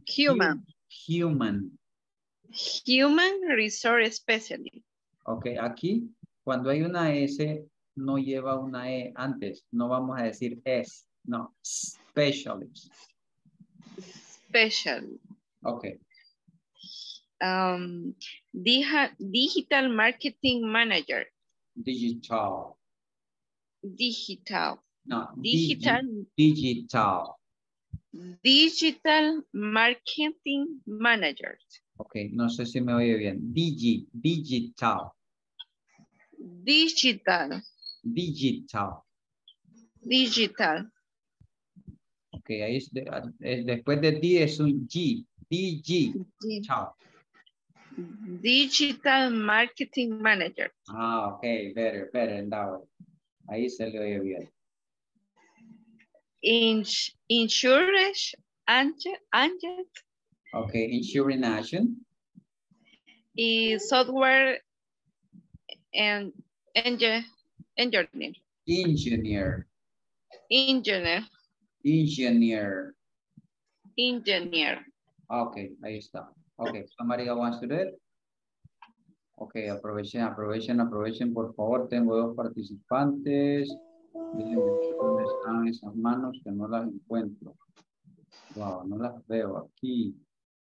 Human resource specialist. Okay, aquí cuando hay una S no lleva una E antes. No vamos a decir S, no. Specialist. Special. Okay. Digital marketing manager. Digital. No, digital. Digital marketing manager. Okay, no sé si me oye bien. Digital. Digital. Okay, ahí es después de D es un G. Digital. Digital marketing manager. Okay, better that way. Ahí se le oye bien. Insurance agent. Okay, insurance agent. Software and engineer. Okay, ahí está. Okay, somebody wants to do it? Okay, aprovechen, por favor. Tengo dos participantes. ¿Dónde están esas manos que no las encuentro? Wow, no las veo aquí.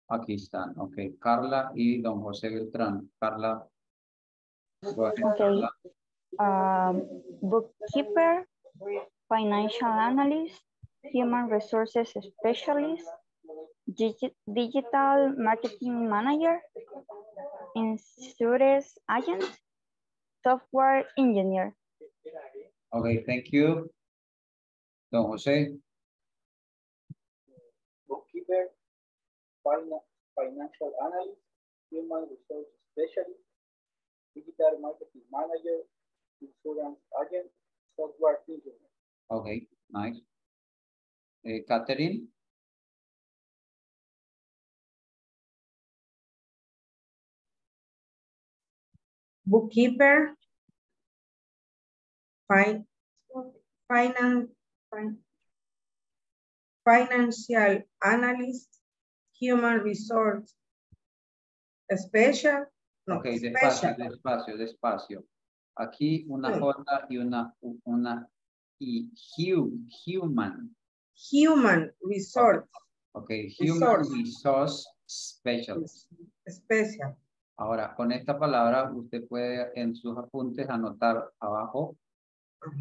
Aquí están. Okay, Carla y don José Beltrán. Carla. Okay. Bookkeeper, financial analyst, human resources specialist, digital marketing manager, insurance agent, software engineer. Okay, thank you. Don José. financial analyst, human resource specialist, digital marketing manager, insurance agent, software engineer. Okay, nice. Katherine? Bookkeeper, financial analyst, human resource special. No, ok, despacio. Aquí una J y una I. Human resource. Ok, human resource specialist. Special. Ahora, con esta palabra, usted puede en sus apuntes anotar abajo.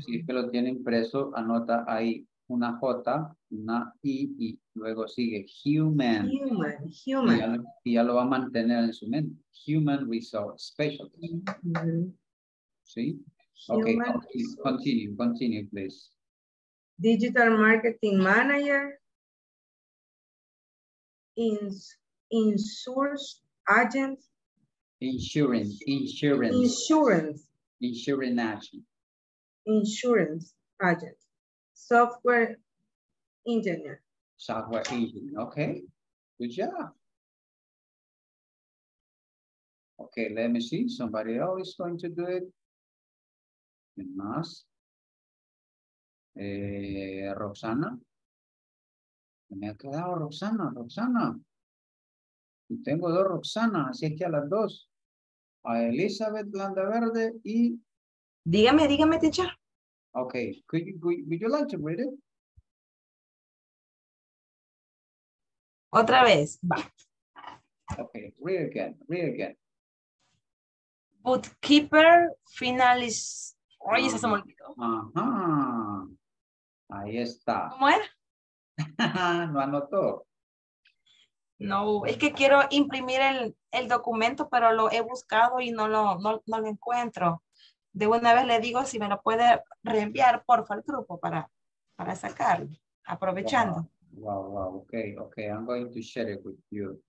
Si es que lo tiene impreso, anota ahí una J, una I y luego sigue human. Human. Y ya lo va a mantener en su mente. Human resource specialist. ¿Sí? Okay, continue, please. Digital marketing manager. Insurance agent. Insurance agent. Software engineer. Okay, good job. Okay, let me see. Somebody else is going to do it. Roxana. Me ha quedado Roxana. Y tengo dos Roxanas, así es que a las dos. A Elizabeth Landaverde y... Dígame, teacher. Okay, would you like to read it? Otra vez, va. Okay, read again. Bookkeeper, finalist... Oye, se me olvidó. Ajá. Ahí está. ¿Cómo era? Lo anotó. No, es que quiero imprimir el documento, pero lo he buscado y no lo encuentro. De una vez le digo si me lo puede reenviar, porfa, al grupo para sacarlo, aprovechando. Wow, okay, I'm going to share it with you.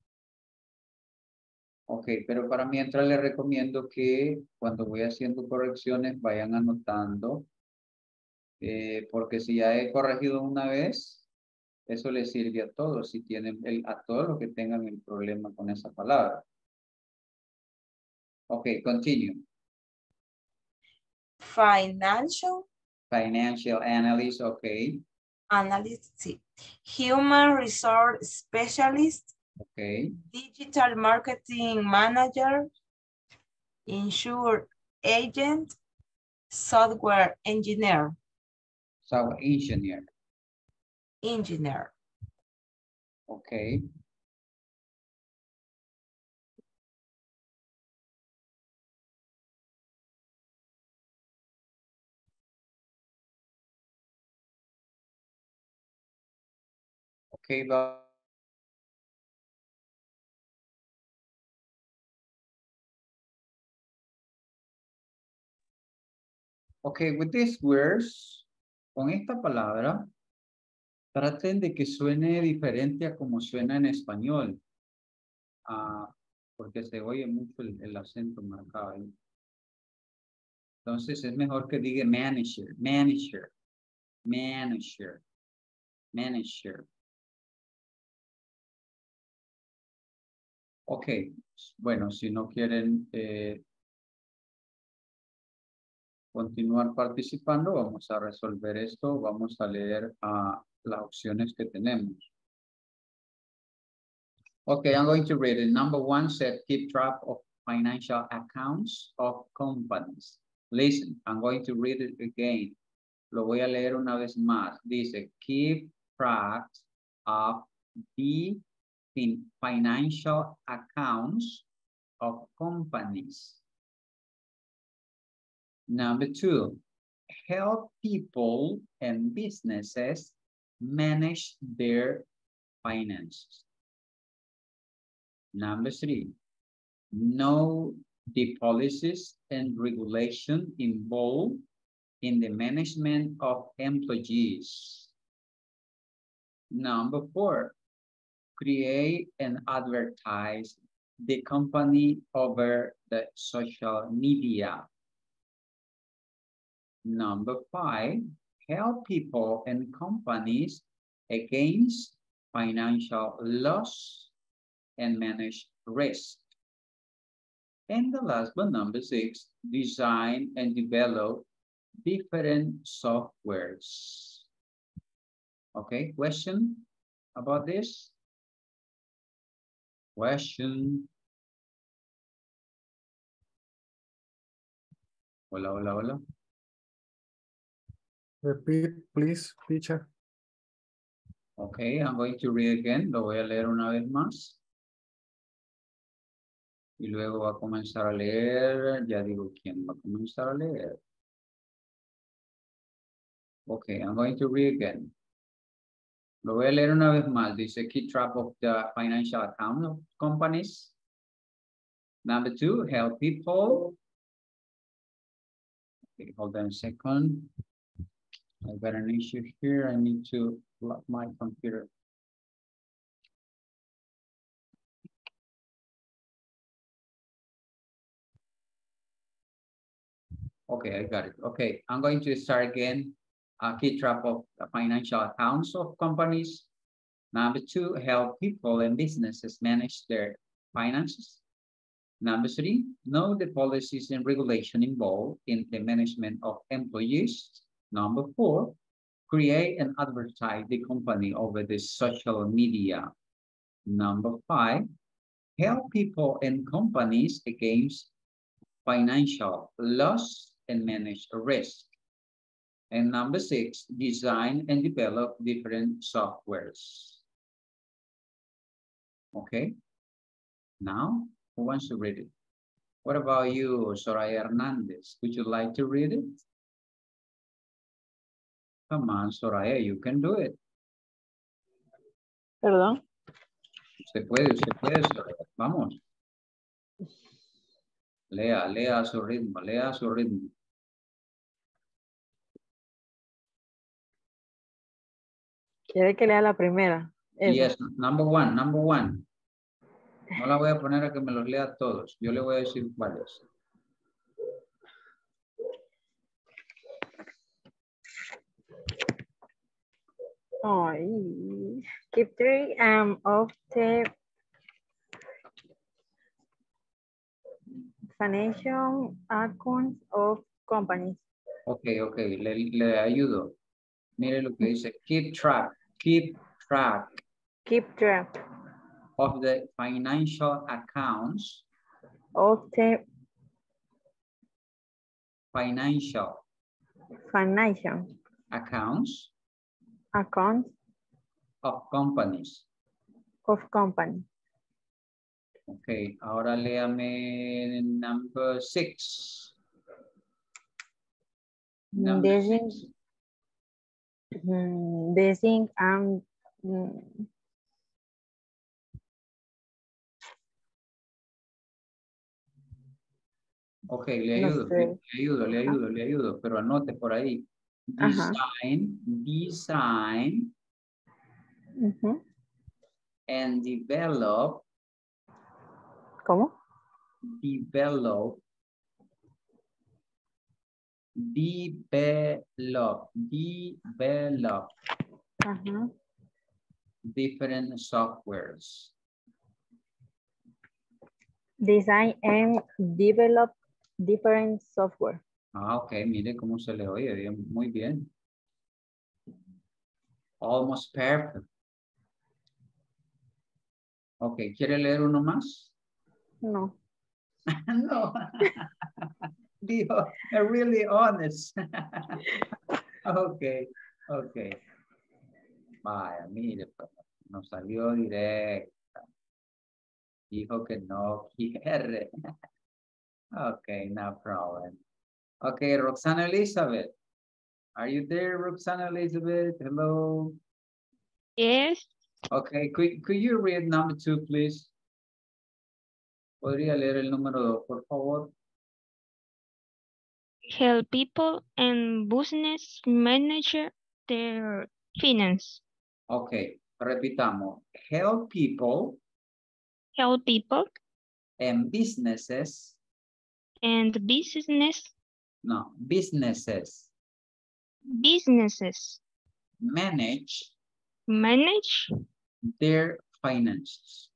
Okay, pero para mientras le recomiendo que cuando voy haciendo correcciones vayan anotando, porque si ya he corregido una vez, eso les sirve a todos, si tienen a todos los que tengan el problema con esa palabra. Ok, continue. Financial analyst, ok. Analyst, sí. Human resource specialist. Ok. Digital marketing manager. Insurance agent. Software engineer. Engineer. Okay. Okay, but okay, with these words, con esta palabra, traten de que suene diferente a como suena en español. Porque se oye mucho el acento marcado ahí. Entonces es mejor que diga manager. Ok, bueno, si no quieren continuar participando, vamos a resolver esto. Vamos a leer a... las opciones que tenemos. Okay, I'm going to read it. Number one said, keep track of financial accounts of companies. Listen, I'm going to read it again. Lo voy a leer una vez más. Dice, keep track of the financial accounts of companies. Number two, help people and businesses manage their finances. Number three, know the policies and regulations involved in the management of employees. Number four, create and advertise the company over the social media. Number 5, help people and companies against financial loss and manage risk. And the last but number 6, design and develop different softwares. Okay, question about this? Question. Hola, hola, hola. Repeat, please, teacher. Okay, I'm going to read again. Lo voy a leer una vez más. Y luego va a comenzar a leer. Ya digo quién va a comenzar a leer. Okay, I'm going to read again. Lo voy a leer una vez más. Dice, keep track of the financial account of companies. Number 2, help people. Okay, hold on a second. I've got an issue here. I need to lock my computer. Okay, I got it. Okay, I'm going to start again. Keep track of the financial accounts of companies. Number 2, help people and businesses manage their finances. Number 3, know the policies and regulation involved in the management of employees. Number 4, create and advertise the company over the social media. Number 5, help people and companies against financial loss and manage risk. And number 6, design and develop different softwares. Okay, now who wants to read it? What about you, Soraya Hernandez? Would you like to read it? Come on, Soraya, you can do it. Perdón. Se puede, Soraya. Vamos. Lea, lea a su ritmo, lea a su ritmo. ¿Quiere que lea la primera? Yes, number 1. No la voy a poner a que me los lea todos. Yo le voy a decir cuáles. Oh, keep track of the financial accounts of companies. Okay, le ayudo. Mire lo que dice, keep track of the financial accounts of the financial accounts of companies. Okay, ahora léame number 6. Number 6. Design and okay, le ayudo, pero anote por ahí. Design and develop. ¿Cómo? Develop. Different softwares. Design and develop different software. Okay, mire cómo se le oye, bien, muy bien. Almost perfect. Okay, ¿quiere leer uno más? No. No. Dijo, really honest. Okay. Vaya, mire, nos salió directa. Dijo que no quiere. Okay, no problem. Okay, Roxana Elizabeth. Are you there, Roxana Elizabeth? Hello. Yes. Okay, could you read number 2, please? ¿Podría leer el número 2, por favor? Help people and business manager their finance. Okay, Repitamos. Help people. Help people. And businesses. And business. No, businesses. Businesses. Manage. Manage. Their finances.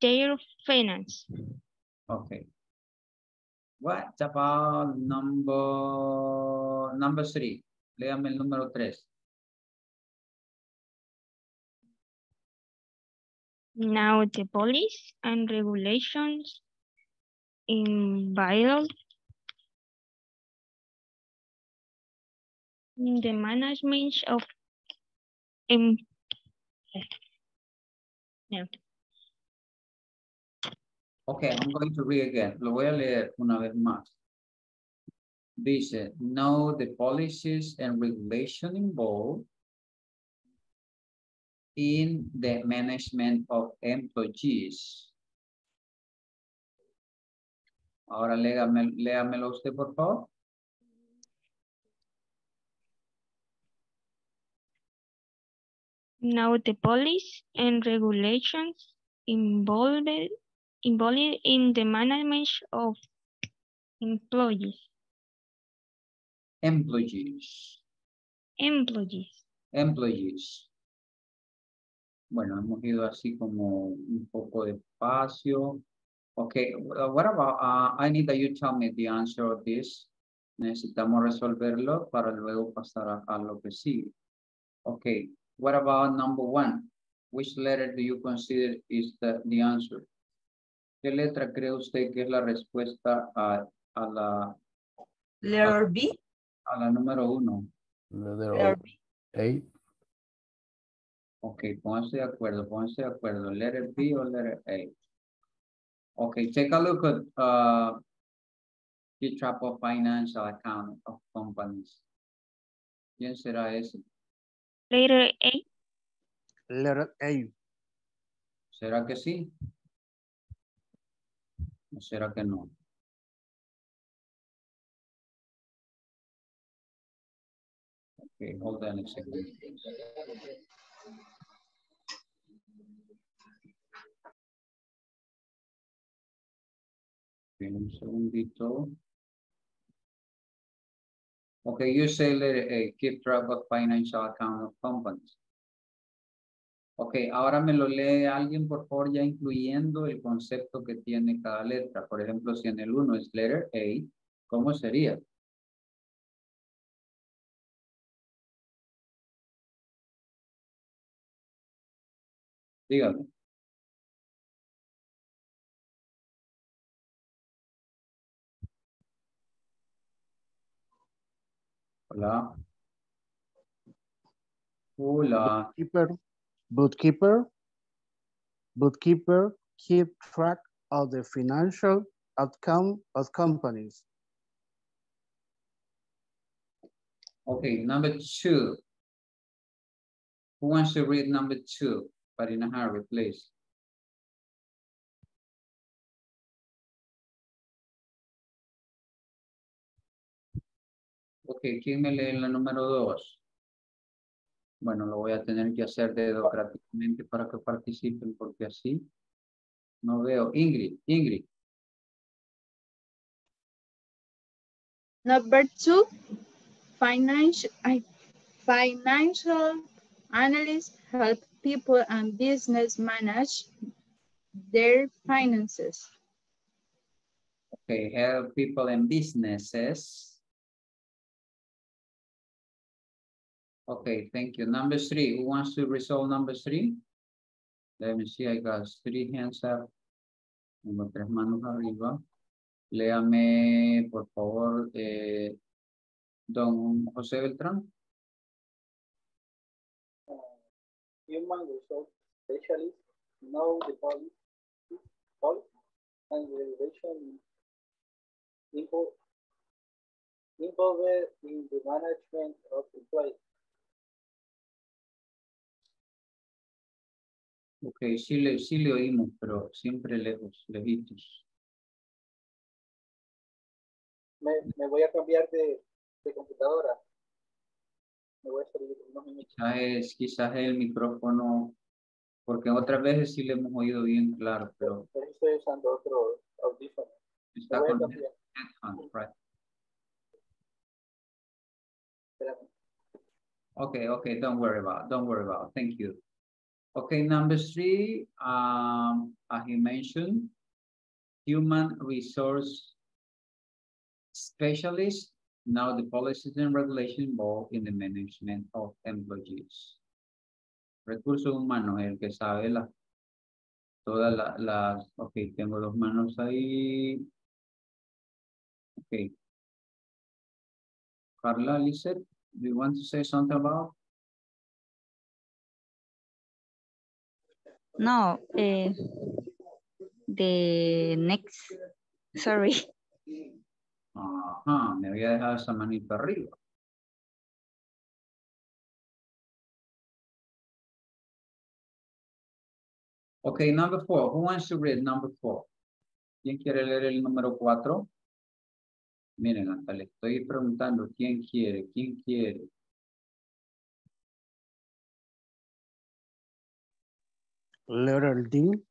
Their finance. Okay. What about number three? Léame el número tres. Now the policies and regulations involve the management of Okay, I'm going to read again. Lo voy a leer una vez más. Dice, know the policies and regulation involved in the management of employees. Ahora léamelo usted, por favor. Now the policies and regulations involved in the management of employees. Employees. Employees. Employees. Bueno, hemos ido así como un poco despacio. Okay, what about, I need that you tell me the answer of this. Necesitamos resolverlo para luego pasar a lo que sigue. Okay, what about number one? Which letter do you consider is the answer? ¿Qué letra cree usted que es la respuesta a la... Letter B? A la número uno. Letter B. A. Ok, pónganse de acuerdo, pónganse de acuerdo. Letter B o letter A. Ok, take a look at the trap of financial account of companies. ¿Quién será ese? Letter A. Letter A. ¿Será que sí? ¿O será que no? Okay, hold on a second. Okay, un segundito. Okay, you say letter A, keep track of financial account of companies. Okay, ahora me lo lee alguien, por favor, ya incluyendo el concepto que tiene cada letra. Por ejemplo, si en el 1 es letter A, ¿cómo sería? Dígame. Hola. Hola. Bookkeeper keep track of the financial outcome of companies. Okay, number two. Who wants to read number two? But in a hurry, please. Okay, ¿quién me lee la número dos? Bueno, lo voy a tener que hacer democráticamente para que participen, porque así no veo. Ingrid. Number two, financial analysts help people and business manage their finances. Okay, help people and businesses. Okay, thank you. Number three, who wants to resolve number three? Let me see, I got three hands up. Tengo tres manos arriba. Léame, por favor, don José Beltrán. Human resource specialist know the policy and regulation involved in the management of employees. Ok, sí le oímos, pero siempre lejitos. Me voy a cambiar de computadora. Me voy a servir unos minutos. Quizás el micrófono, porque otras veces sí le hemos oído bien claro, pero... Pero estoy usando otro audífono. Está con el headphone, right? Espérame. Okay, don't worry about it. Thank you. Okay, number three, as you mentioned, human resource specialist. Now the policies and regulations involved in the management of employees. Recursos humanos, el que sabe todas las, okay, tengo dos manos ahí. Okay. Carla Lisset, do you want to say something about? No, the next, sorry. Ajá, me había dejado esa manita arriba. Okay, number four, who wants to read number four? ¿Quién quiere leer el número 4? Miren, hasta le estoy preguntando, ¿quién quiere? Letter D.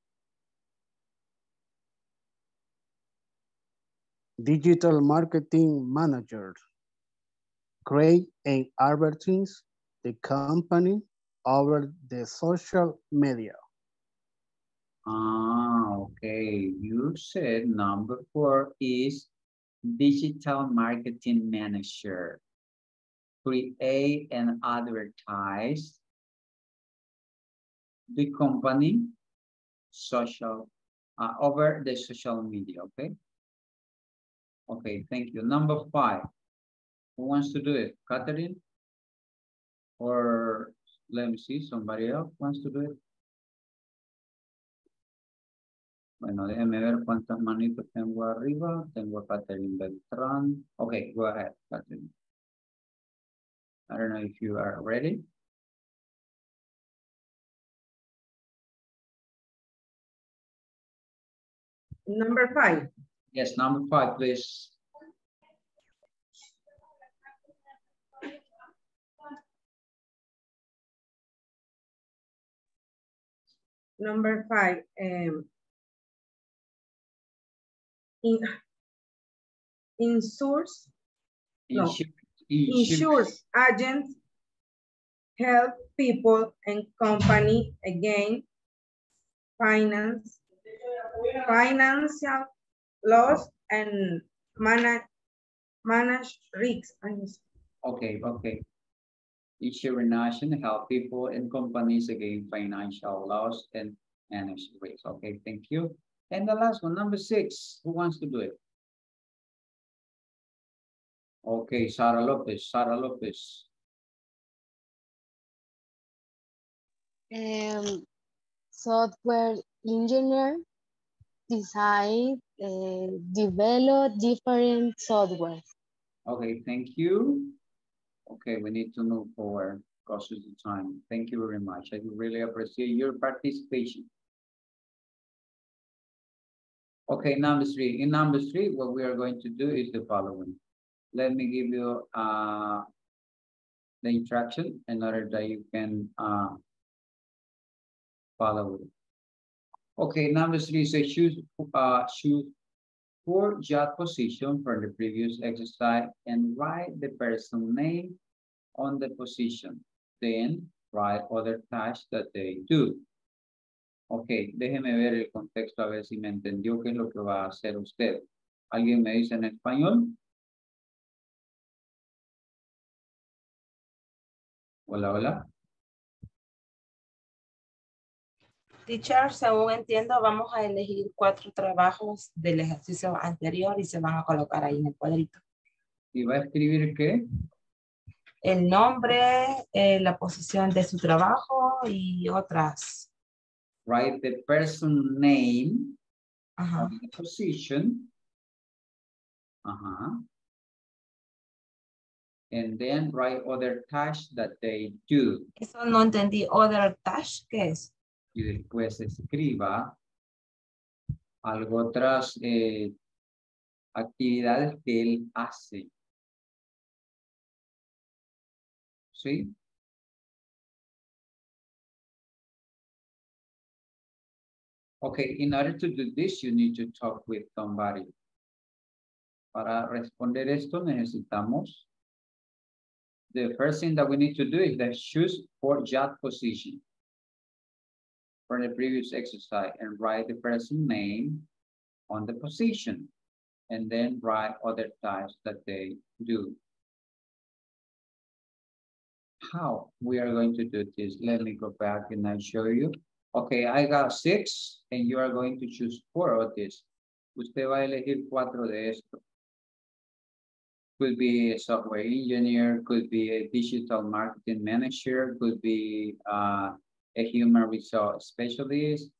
Digital Marketing Manager. Create and advertise the company over the social media. Ah, okay. You said number 4 is Digital Marketing Manager. Create and advertise the company over the social media, okay? Okay, thank you. Number 5, who wants to do it? Katherine? Or let me see, somebody else wants to do it? Bueno, déjeme ver cuántas manitos tengo arriba. Tengo a Katherine Beltrán. Okay, go ahead, Katherine. I don't know if you are ready. Number 5. Yes, number 5, please. Number 5. Insurance agents help people and company again financial loss and manage risks. Okay. Insurance agents help people and companies against financial loss and manage risks. Okay, thank you. And the last one, number 6, who wants to do it? Okay, Sara López. Software engineer design, develop different software. Okay, thank you. Okay, we need to move forward because of the time. Thank you very much. I really appreciate your participation. Okay, number 3. In number 3, what we are going to do is the following. Let me give you the instruction in order that you can follow it. Okay, number 3 says choose 4 job positions from the previous exercise and write the person's name on the position. Then write other tasks that they do. Ok, déjeme ver el contexto a ver si me entendió qué es lo que va a hacer usted. ¿Alguien me dice en español? Hola. Teacher, según entiendo, vamos a elegir 4 trabajos del ejercicio anterior y se van a colocar ahí en el cuadrito. ¿Y va a escribir qué? El nombre, la posición de su trabajo y otras. Write the person name of the position. And then write other tasks that they do. Eso no entendí. Other tasks, ¿qué es? Y después escriba algo otras actividades que él hace. see. Okay, in order to do this, you need to talk with somebody. Para responder esto necesitamos. The first thing that we need to do is that choose for job position for the previous exercise and write the person's name on the position and then write other types that they do. How we are going to do this? Let me go back and I'll show you. Okay, I got 6 and you are going to choose 4 of this. Usted va a elegir 4 de esto. Could be a software engineer, could be a digital marketing manager, could be a human resource specialist,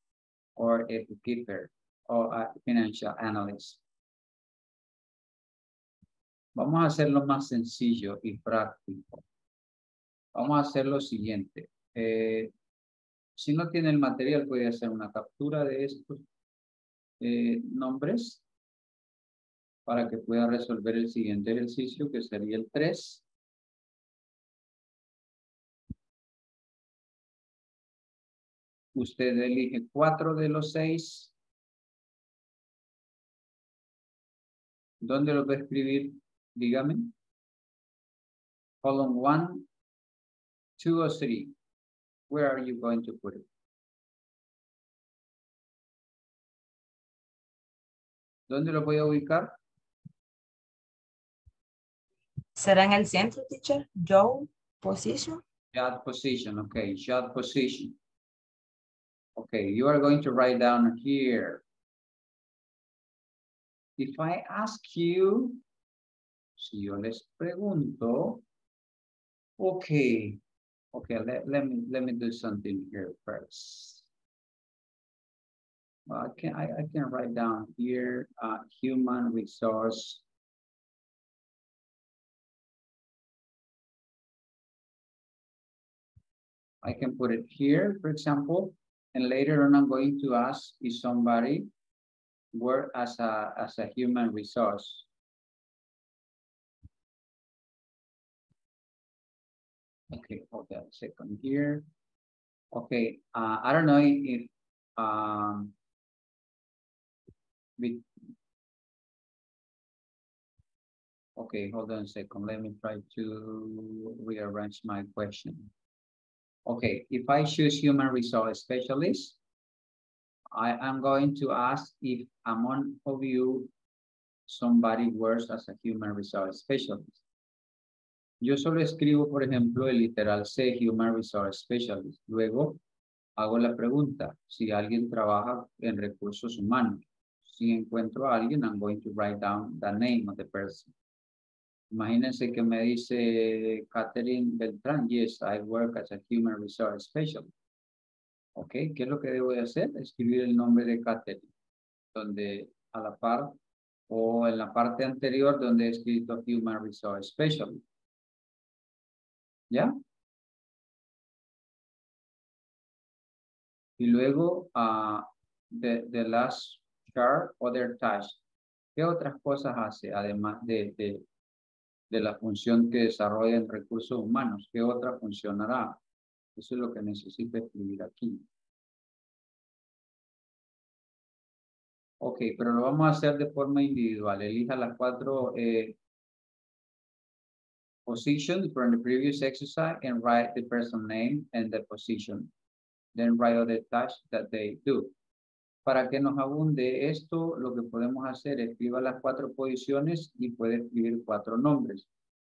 or a bookkeeper, or a financial analyst. Vamos a hacerlo más sencillo y práctico. Vamos a hacer lo siguiente. Si no tiene el material, puede hacer una captura de estos nombres para que pueda resolver el siguiente ejercicio, que sería el 3. Usted elige 4 de los 6. ¿Dónde los va a escribir? Dígame. Column 1, 2 or 3. Where are you going to put it? ¿Dónde lo voy a ubicar? ¿Será en el centro, teacher? Job position? Job position, okay. Job position. Okay, you are going to write down here. If I ask you, si yo les pregunto, okay. Okay, let me do something here first. Well, I can write down here human resource. I can put it here, for example, and later on I'm going to ask if somebody worked as a human resource. Okay, hold on a second here. Okay, I don't know if okay, hold on a second. Let me try to rearrange my question. Okay, if I choose human resource specialist, I am going to ask if among of you, somebody works as a human resource specialist. Yo solo escribo, por ejemplo, el literal C, human resource specialist. Luego hago la pregunta, si alguien trabaja en recursos humanos. Si encuentro a alguien, I'm going to write down the name of the person. Imagínense que me dice Katherine Beltrán, yes, I work as a human resource specialist. Ok, ¿qué es lo que debo de hacer? Escribir el nombre de Katherine, donde a la par, o en la parte anterior donde he escrito human resource specialist. ¿Ya? Y luego, the last chart, other task. ¿Qué otras cosas hace además de la función que desarrolla en recursos humanos? ¿Qué otra funcionará? Eso es lo que necesito escribir aquí. Ok, pero lo vamos a hacer de forma individual. Elija las 4 positions from the previous exercise and write the person's name and the position. Then write other tasks that they do. Para que nos abunde esto, lo que podemos hacer, escriba las 4 posiciones y puede escribir 4 nombres.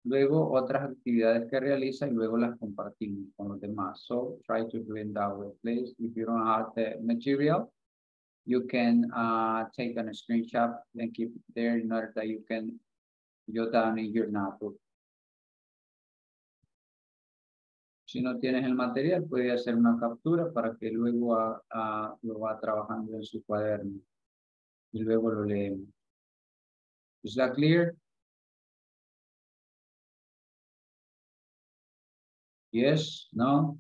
Luego otras actividades que realiza y luego las compartimos con los demás. So try to do it that way, please. If you don't have the material, you can take a screenshot and keep it there in order that you can jot down in your notebook. Si no tienes el material, puedes hacer una captura para que luego lo va trabajando en su cuaderno y luego lo leemos. ¿Is that clear? Yes, no.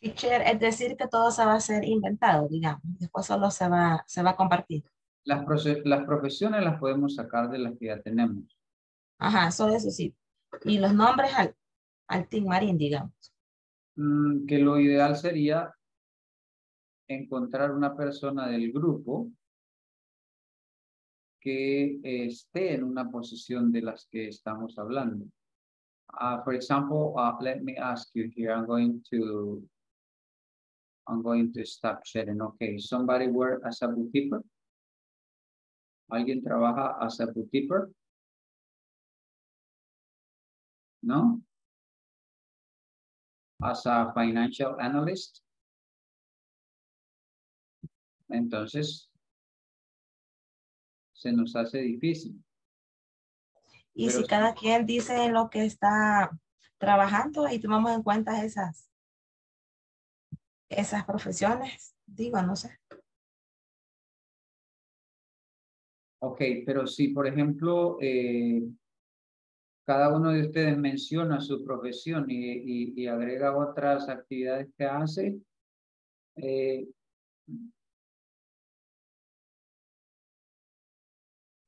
Teacher, es decir que todo se va a ser inventado, digamos. Después solo se va a compartir. Las profesiones las podemos sacar de las que ya tenemos. Ajá, solo eso sí. Y los nombres Altín Marín, digamos. Que lo ideal sería encontrar una persona del grupo que esté en una posición de las que estamos hablando. For example, let me ask you here. I'm going to stop sharing. Okay, somebody work as a bookkeeper. ¿Alguien trabaja as a bookkeeper? No? As a financial analyst. Entonces, se nos hace difícil. Y pero si cada quien dice lo que está trabajando y tomamos en cuenta esas profesiones, digo, no sé. Ok, pero si, por ejemplo, cada uno de ustedes menciona su profesión y agrega otras actividades que hace,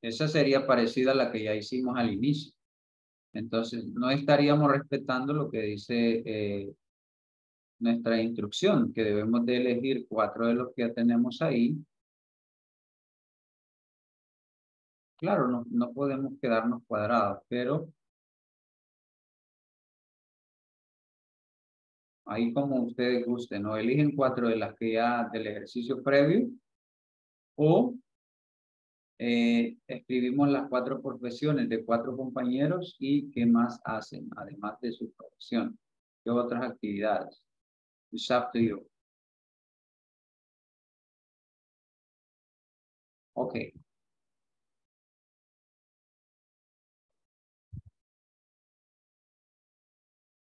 esa sería parecida a la que ya hicimos al inicio. Entonces, no estaríamos respetando lo que dice nuestra instrucción, que debemos de elegir 4 de los que ya tenemos ahí. Claro, no podemos quedarnos cuadrados, pero ahí como ustedes gusten, ¿no? Eligen 4 de las que ya del ejercicio previo o escribimos las 4 profesiones de 4 compañeros y qué más hacen, además de su profesión, qué otras actividades. It's up to you. Okay.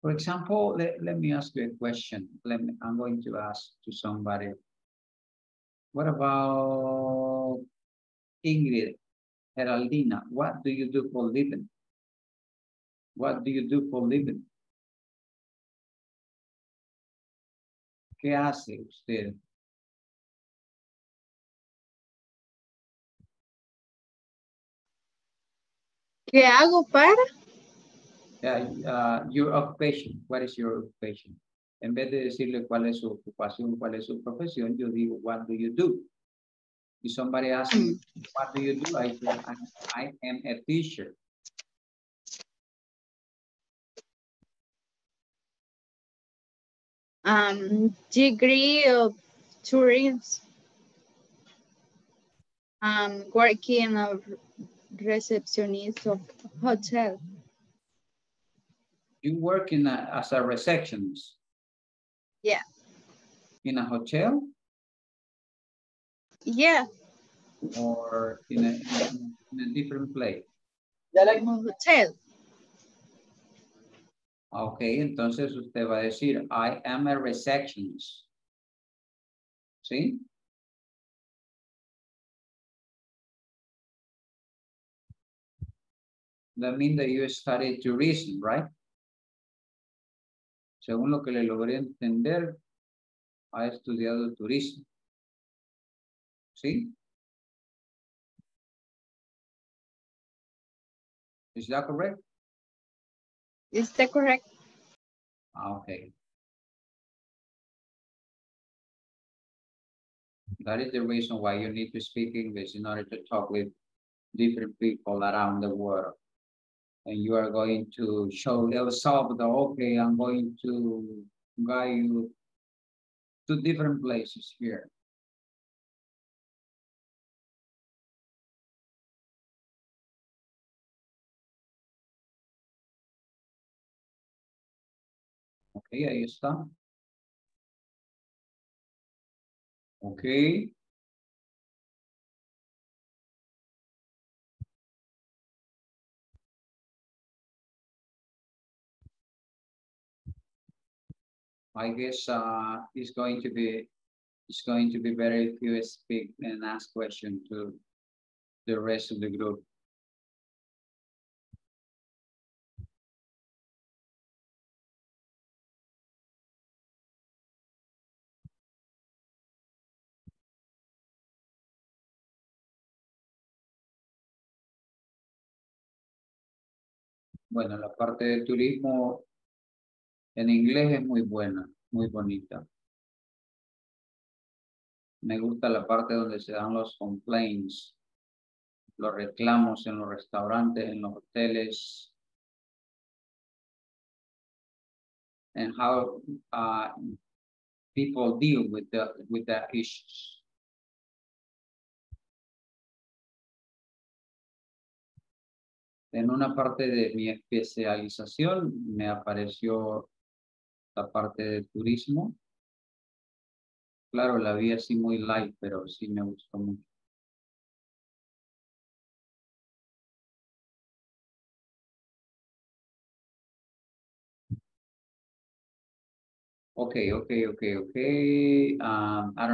For example, let me ask you a question. I'm going to ask to somebody. What about Ingrid Geraldina? What do you do for a living? What do you do for a living? ¿Qué hace usted? ¿Qué hago para? Your occupation. What is your occupation? En vez de decirle cuál es su ocupación, cuál es su profesión, yo digo, what do you do? If somebody asks me, what do you do? I say, I am a teacher. Degree of tourism. Working of receptionist of hotel. You work in as a receptionist? Yeah. In a hotel? Yeah. Or in a different place? Yeah, like a hotel. Ok, entonces usted va a decir, I am a receptionist. ¿Sí? That means that you studied tourism, right? Según lo que le logré entender, ha estudiado turismo. ¿Sí? Is that correct? Is that correct? Okay. That is the reason why you need to speak English in order to talk with different people around the world. And you are going to show El Salvador, okay, I'm going to guide you to different places here. Okay, ahí está. Okay. I guess it's going to be better if you speak and ask questions to the rest of the group. Bueno, la parte del turismo En inglés es muy buena, muy bonita. Me gusta la parte donde se dan los complaints, los reclamos en los restaurantes, en los hoteles. And how people deal with the issues. En una parte de mi especialización me apareció la parte de turismo. Claro, la vi así muy light, pero sí me gustó mucho. Okay. I don't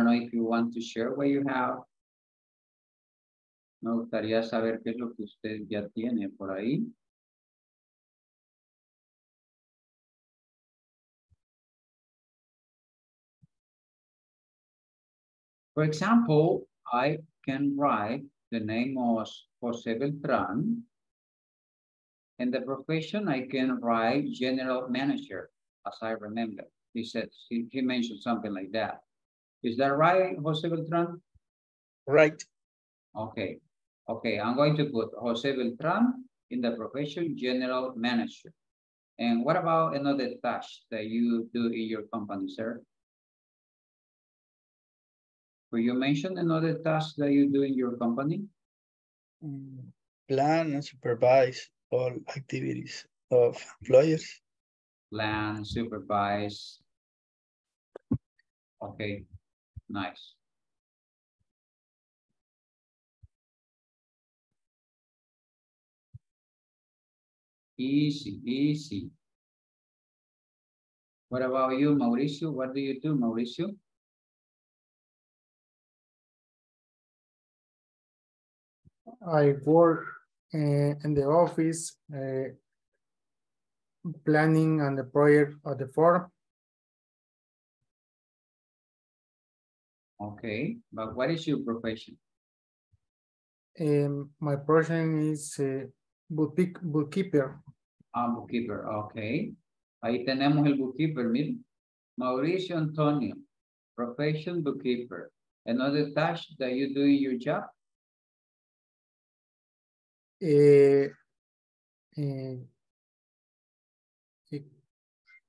know if you want to share what you have. Me gustaría saber qué es lo que usted ya tiene por ahí. For example, I can write the name of José Beltrán. In the profession, I can write general manager, as I remember. He said, he mentioned something like that. Is that right, José Beltrán? Right. Okay. Okay, I'm going to put José Beltrán in the profession general manager. And what about another task that you do in your company, sir? Will you mention another task that you do in your company? Plan and supervise all activities of employers. Plan, supervise. Okay, nice. Easy, easy. What about you, Mauricio? What do you do, Mauricio? I work in the office, planning on the project of the forum. Okay, but what is your profession? My profession is bookkeeper. Ah, bookkeeper, okay. Ahí tenemos el bookkeeper, miren. Mauricio Antonio, profession bookkeeper. Another task that you do in your job?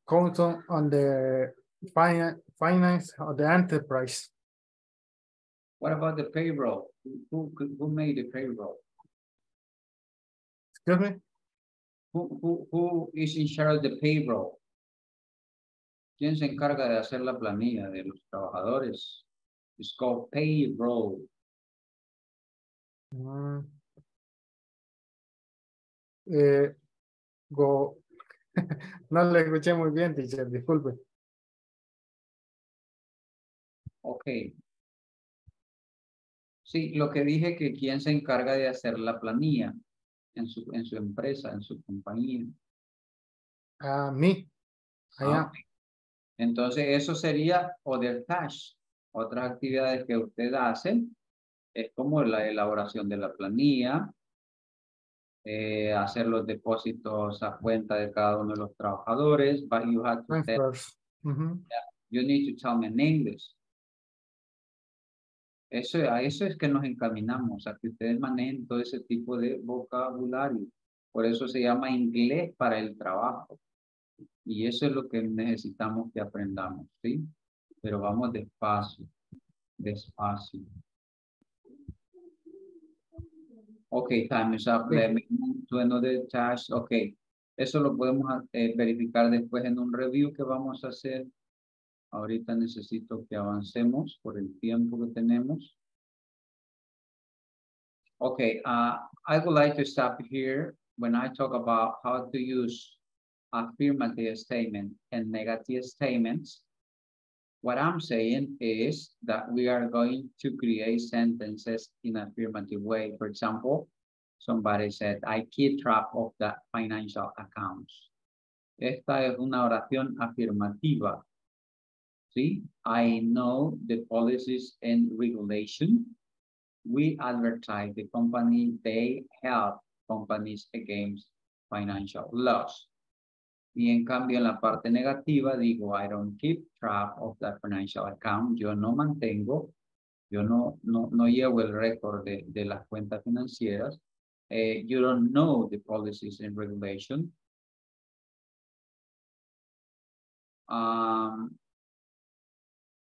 Count on the finance of the enterprise. What about the payroll? Who made the payroll? Excuse me? Who is in charge of the payroll? ¿Quién se encarga de hacer la planilla de los trabajadores? It's called payroll. No le escuché muy bien, teacher, disculpe. Okay. Sí, lo que dije que quién se encarga de hacer la planilla. En su empresa, en su compañía. A mí. Allá. Okay. Entonces, eso sería other tasks. Otras actividades que usted hace es como la elaboración de la planilla, hacer los depósitos a cuenta de cada uno de los trabajadores. But you have to tell, you need to tell me in English. A eso es que nos encaminamos, a que ustedes manejen todo ese tipo de vocabulario. Por eso se llama inglés para el trabajo. Y eso es lo que necesitamos que aprendamos, ¿sí? Pero vamos despacio, despacio. Okay, time is up. Let me move to another task. Okay, eso lo podemos verificar después en un review que vamos a hacer. Ahorita necesito que avancemos por el tiempo que tenemos. Okay, I would like to stop here when I talk about how to use affirmative statement and negative statements. What I'm saying is that we are going to create sentences in an affirmative way. For example, somebody said, I keep track of the financial accounts. Esta es una oración afirmativa. See, I know the policies and regulation. We advertise the company, they help companies against financial loss. Y en cambio, en la parte negativa digo, I don't keep track of that financial account. Yo no mantengo, yo no llevo el récord de las cuentas financieras. You don't know the policies and regulation.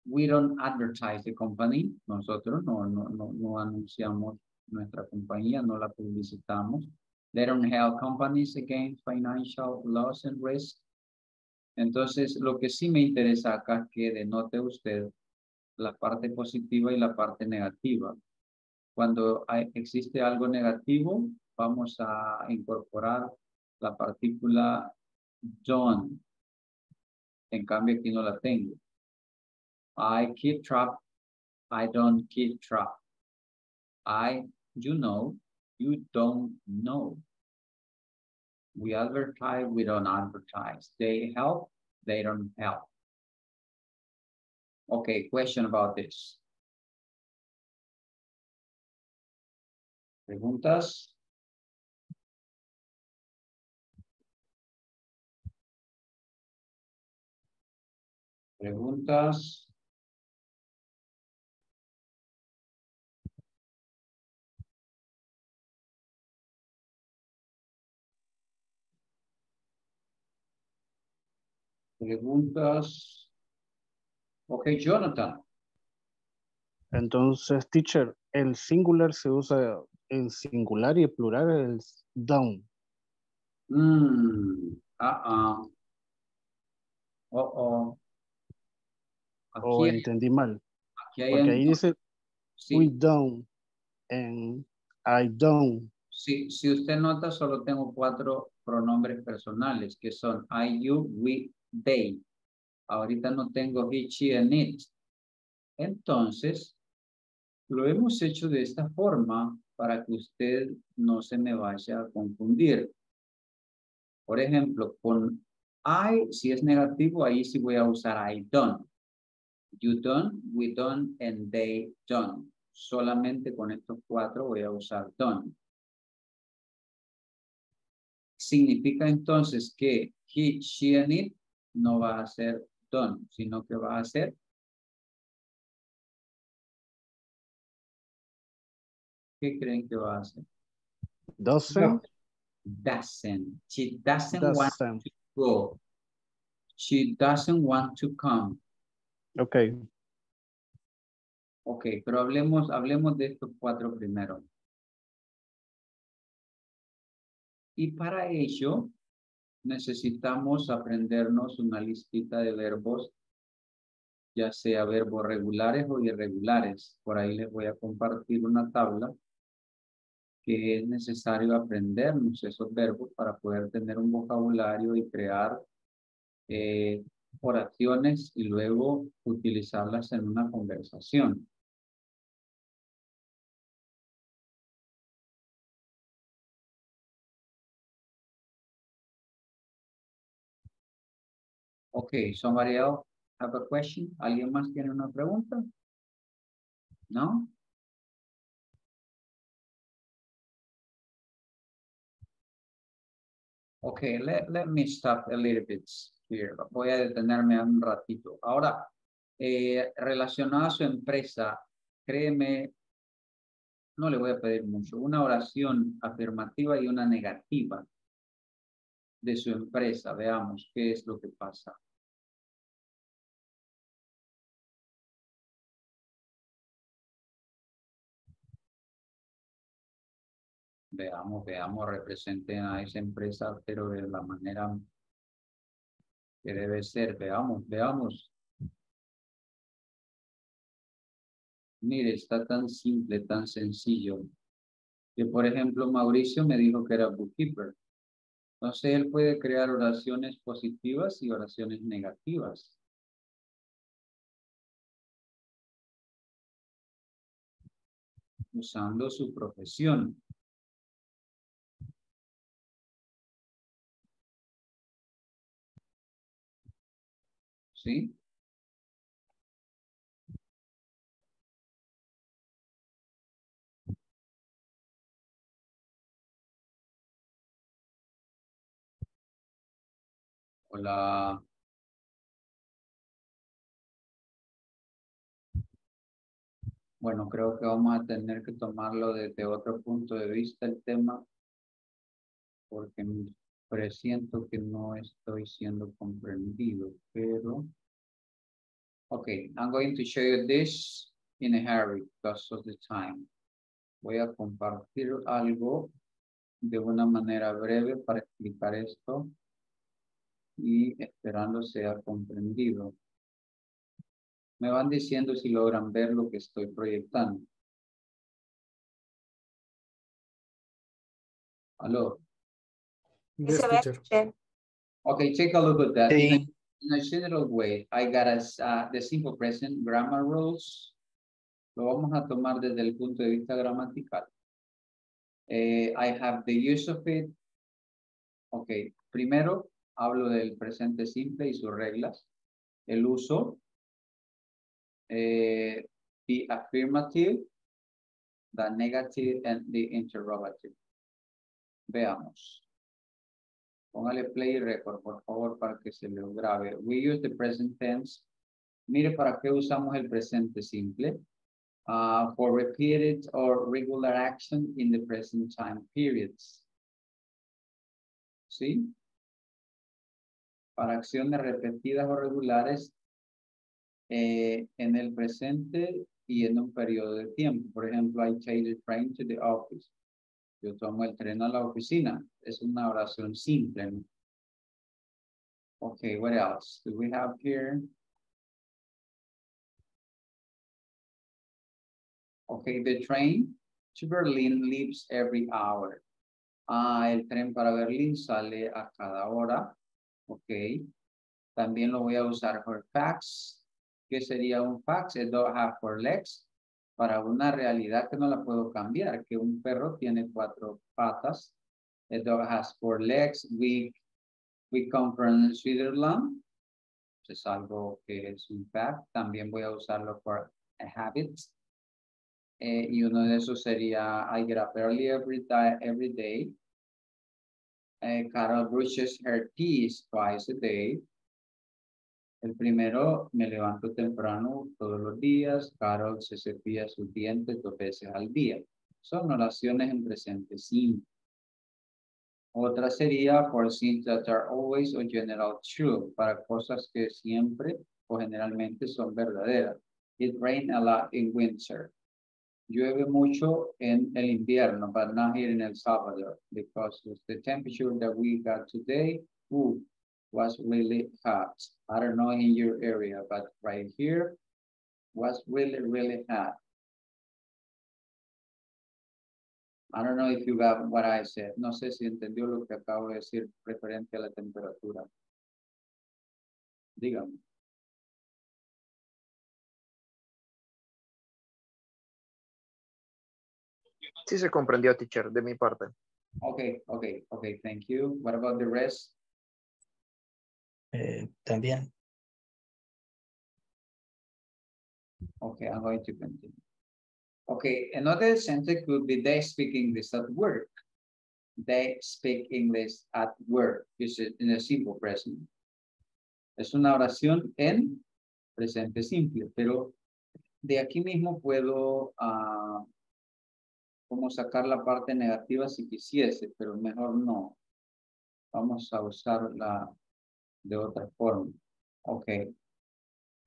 We don't advertise the company. Nosotros no anunciamos nuestra compañía, no la publicitamos. They don't help companies against financial loss and risk. Entonces, lo que sí me interesa acá es que denote usted la parte positiva y la parte negativa. Cuando existe algo negativo, vamos a incorporar la partícula don't. En cambio, aquí no la tengo. I keep track. I don't keep track. I, you know. You don't know. We advertise, we don't advertise. They help, they don't help. Okay, question about this. Preguntas? Preguntas? Preguntas. Ok, Jonathan. Entonces, teacher, el singular se usa en singular y el plural es down. Aquí oh, hay, entendí mal. Aquí hay porque ahí dice, sí. We down and I don't. Sí, si usted nota, solo tengo 4 pronombres personales, que son I, you, we, they. Ahorita no tengo he, she, and it. Entonces, lo hemos hecho de esta forma para que usted no se me vaya a confundir. Por ejemplo, con I, si es negativo, ahí sí voy a usar I don't. You don't, we don't, and they don't. Solamente con estos 4 voy a usar don't. Significa entonces que he, she, and it no va a ser done, sino que va a ser ¿qué creen que va a hacer? Doesn't. Doesn't. She doesn't want to go. She doesn't want to come. Okay. Okay, pero hablemos de estos 4 primero. Y para ello necesitamos aprendernos una listita de verbos, ya sea verbos regulares o irregulares. Por ahí les voy a compartir una tabla que es necesario aprendernos esos verbos para poder tener un vocabulario y crear oraciones y luego utilizarlas en una conversación. Okay, somebody else have a question? ¿Alguien más tiene una pregunta? ¿No? Okay, let me stop a little bit here. Voy a detenerme un ratito. Ahora, relacionado a su empresa, créeme, no le voy a pedir mucho. Una oración afirmativa y una negativa de su empresa. Veamos qué es lo que pasa. Veamos, representen a esa empresa, pero de la manera que debe ser. Veamos. Mire, está tan simple, tan sencillo, que por ejemplo Mauricio me dijo que era bookkeeper. Entonces, él puede crear oraciones positivas y oraciones negativas. Usando su profesión. ¿Sí? Hola. Bueno, creo que vamos a tener que tomarlo desde otro punto de vista el tema, porque presiento que no estoy siendo comprendido, pero... Okay, I'm going to show you this in a hurry because of the time. Voy a compartir algo de una manera breve para explicar esto y esperando sea comprendido. Me van diciendo si logran ver lo que estoy proyectando. Aló. Yes, teacher. Okay, take a look at that. Hey. In a general way, I got as the simple present grammar rules. Lo vamos a tomar desde el punto de vista gramatical. I have the use of it. Okay, primero hablo del presente simple y sus reglas. El uso. The affirmative, the negative, and the interrogative. Veamos. Póngale play record, por favor, para que se lo grabe. We use the present tense. Mire para qué usamos el presente simple. For repeated or regular action in the present time periods. ¿Sí? Para acciones repetidas o regulares en el presente y en un periodo de tiempo. Por ejemplo, I take the train to the office. Yo tomo el tren a la oficina. Es una oración simple. Okay, what else do we have here? Okay, the train to Berlin leaves every hour. Ah, el tren para Berlín sale a cada hora. Okay. También lo voy a usar for facts. ¿Qué sería un fact? It don't have four legs. Para una realidad que no la puedo cambiar, que un perro tiene cuatro patas. A dog has four legs. We come from Switzerland. Es algo que es un fact. También voy a usarlo for a habit. Y uno de esos sería I get up early every day. Carol brushes her teeth twice a day. El primero, me levanto temprano todos los días. Carol se cepilla sus dientes 2 veces al día. Son oraciones en presente simple. Otra sería for things that are always or general true. Para cosas que siempre o generalmente son verdaderas. It rains a lot in winter. Llueve mucho en el invierno, but not here in El Salvador. Because the temperature that we got today, was really hot. I don't know in your area, but right here was really, really hot. I don't know if you got what I said. No sé si entendió lo que acabo de decir referente a la temperatura. Dígame. Sí se comprendió, teacher, de mi parte. Okay, thank you. What about the rest? También. Okay, I'm going to continue. Okay, another sentence could be they speak English at work. They speak English at work. Use it in a simple present. Es una oración en presente simple, pero de aquí mismo puedo como sacar la parte negativa si quisiese, pero mejor no. Vamos a usar la de otra forma. Ok.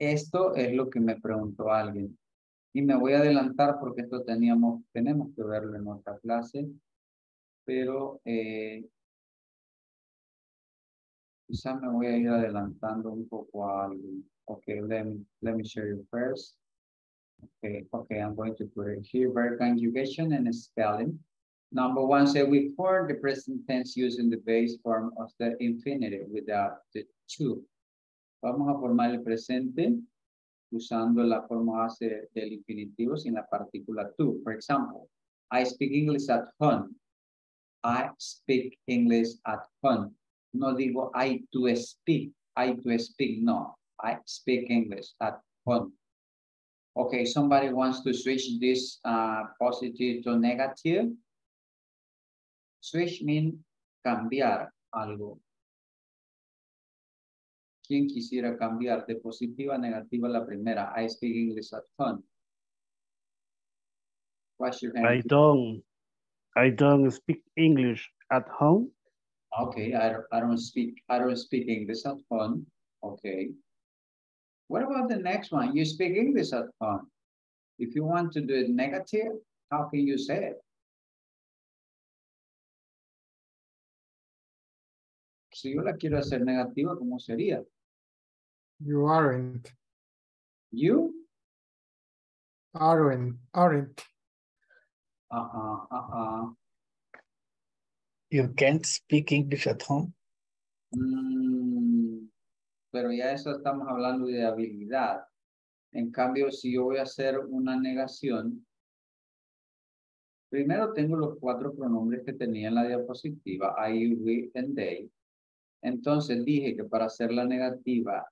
Esto es lo que me preguntó alguien. Y me voy a adelantar porque esto tenemos que verlo en otra clase. Pero quizás me voy a ir adelantando un poco a alguien. Ok, let me show you first. Okay, I'm going to put it here. Verb conjugation and spelling. Number 1, say we form the present tense using the base form of the infinitive without the to. Vamos a formar el presente usando la forma base del infinitivo sin la partícula to. For example, I speak English at home. I speak English at home. No digo I to speak. No, I speak English at home. Okay, somebody wants to switch this positive to negative. Switch means cambiar algo. ¿Quién quisiera cambiar de positiva a negativa la primera? I speak English at home. Wash your hands. I don't speak English at home. Okay, I don't speak English at home. Okay. What about the next one? You speak English at home. If you want to do it negative, how can you say it? Si yo la quiero hacer negativa, ¿cómo sería? You aren't. You? Aren't. You can't speak English at home. Pero ya eso estamos hablando de habilidad. En cambio, si yo voy a hacer una negación, primero tengo los cuatro pronombres que tenía en la diapositiva. I, we, and they. Entonces dije que para hacer la negativa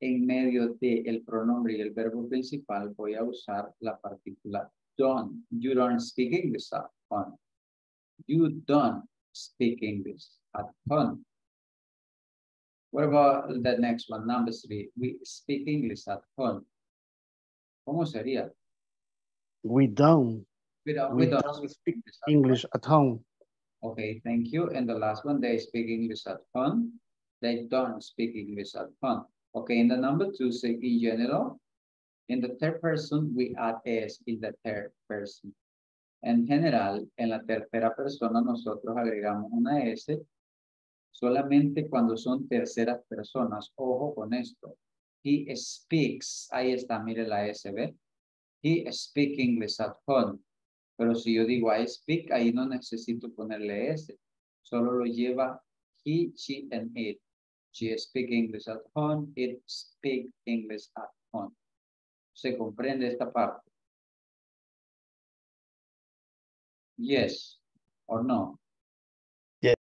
en medio de el pronombre y el verbo principal voy a usar la partícula don't. You don't speak English at home. You don't speak English at home. What about the next one, number 3? We speak English at home. ¿Cómo sería? We don't speak English at home. Okay, thank you. And the last one, they speak English at home. They don't speak English at home. Okay, in the number 2, say in general. In the third person, we add es in the third person. En general, en la tercera persona, nosotros agregamos una s solamente cuando son terceras personas. Ojo con esto. He speaks. Ahí está, mire la s, ¿ve? He speaks English at home. Pero si yo digo I speak, ahí no necesito ponerle S. Solo lo lleva he, she, and it. She speak English at home. It speak English at home. ¿Se comprende esta parte? Yes or no? Yes.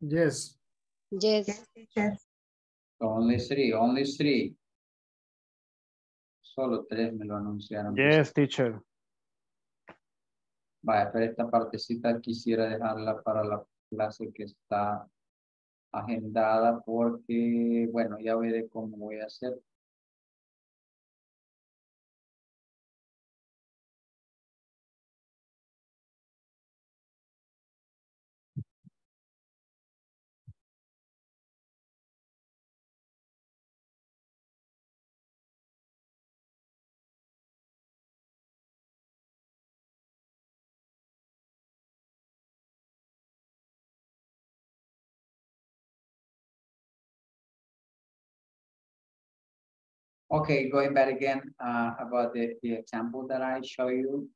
Yes. Yes. Yes. Only three. Solo 3 me lo anunciaron. Yes, teacher. Vaya, pero esta partecita quisiera dejarla para la clase que está agendada porque, bueno, ya veré cómo voy a hacer. Okay, going back again about the example that I show you.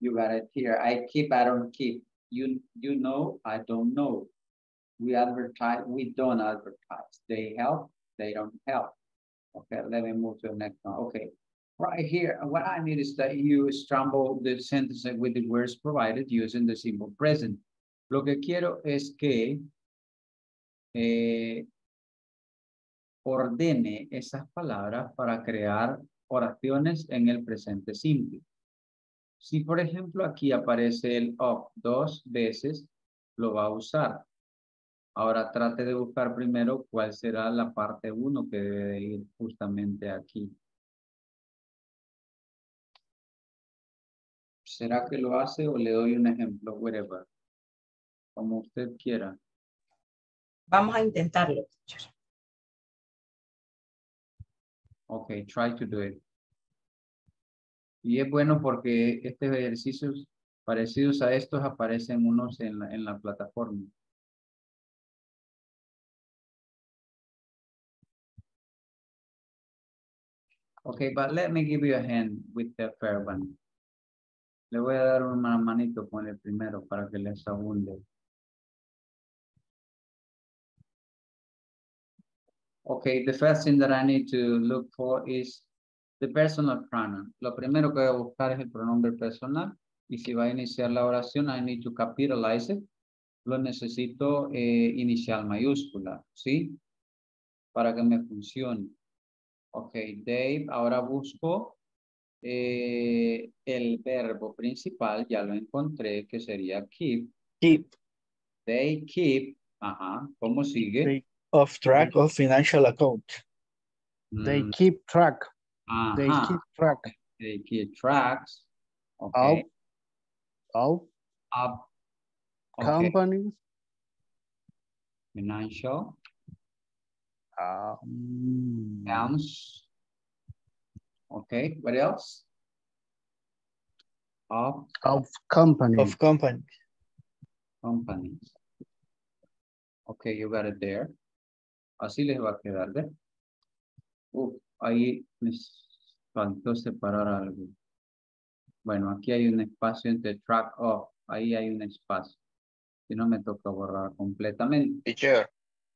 You got it here. I keep, I don't keep. You know, I don't know. We advertise, we don't advertise. They help, they don't help. Okay, let me move to the next one. Okay, right here, what I need is that you scramble the sentence with the words provided using the simple present. Lo que quiero es que... ordene esas palabras para crear oraciones en el presente simple. Si, por ejemplo, aquí aparece el of 2 veces, lo va a usar. Ahora trate de buscar primero cuál será la parte 1 que debe de ir justamente aquí. ¿Será que lo hace o le doy un ejemplo? Whatever. Como usted quiera. Vamos a intentarlo, teacher. Okay, try to do it. Y es bueno porque estos ejercicios parecidos a estos aparecen unos en la plataforma. Okay, but let me give you a hand with the first one. Le voy a dar una manito con el primero para que les abunde. Okay, the first thing that I need to look for is the personal pronoun. Lo primero que voy a buscar es el pronombre personal. Y si va a iniciar la oración, I need to capitalize it. Lo necesito inicial mayúscula, ¿sí? Para que me funcione. Okay, Dave, ahora busco el verbo principal. Ya lo encontré, que sería keep. Keep. They keep. Ajá, ¿cómo sigue? Of track of financial account. They keep track. They keep track. They keep tracks. Okay. Of companies. Financial. Accounts. Okay, what else? Of companies. Of companies. Companies. Okay, you got it there. Así les va a quedar, ¿ve? Ahí me faltó separar algo. Bueno, aquí hay un espacio entre track off. Ahí hay un espacio. Si no, me toca borrar completamente. Teacher.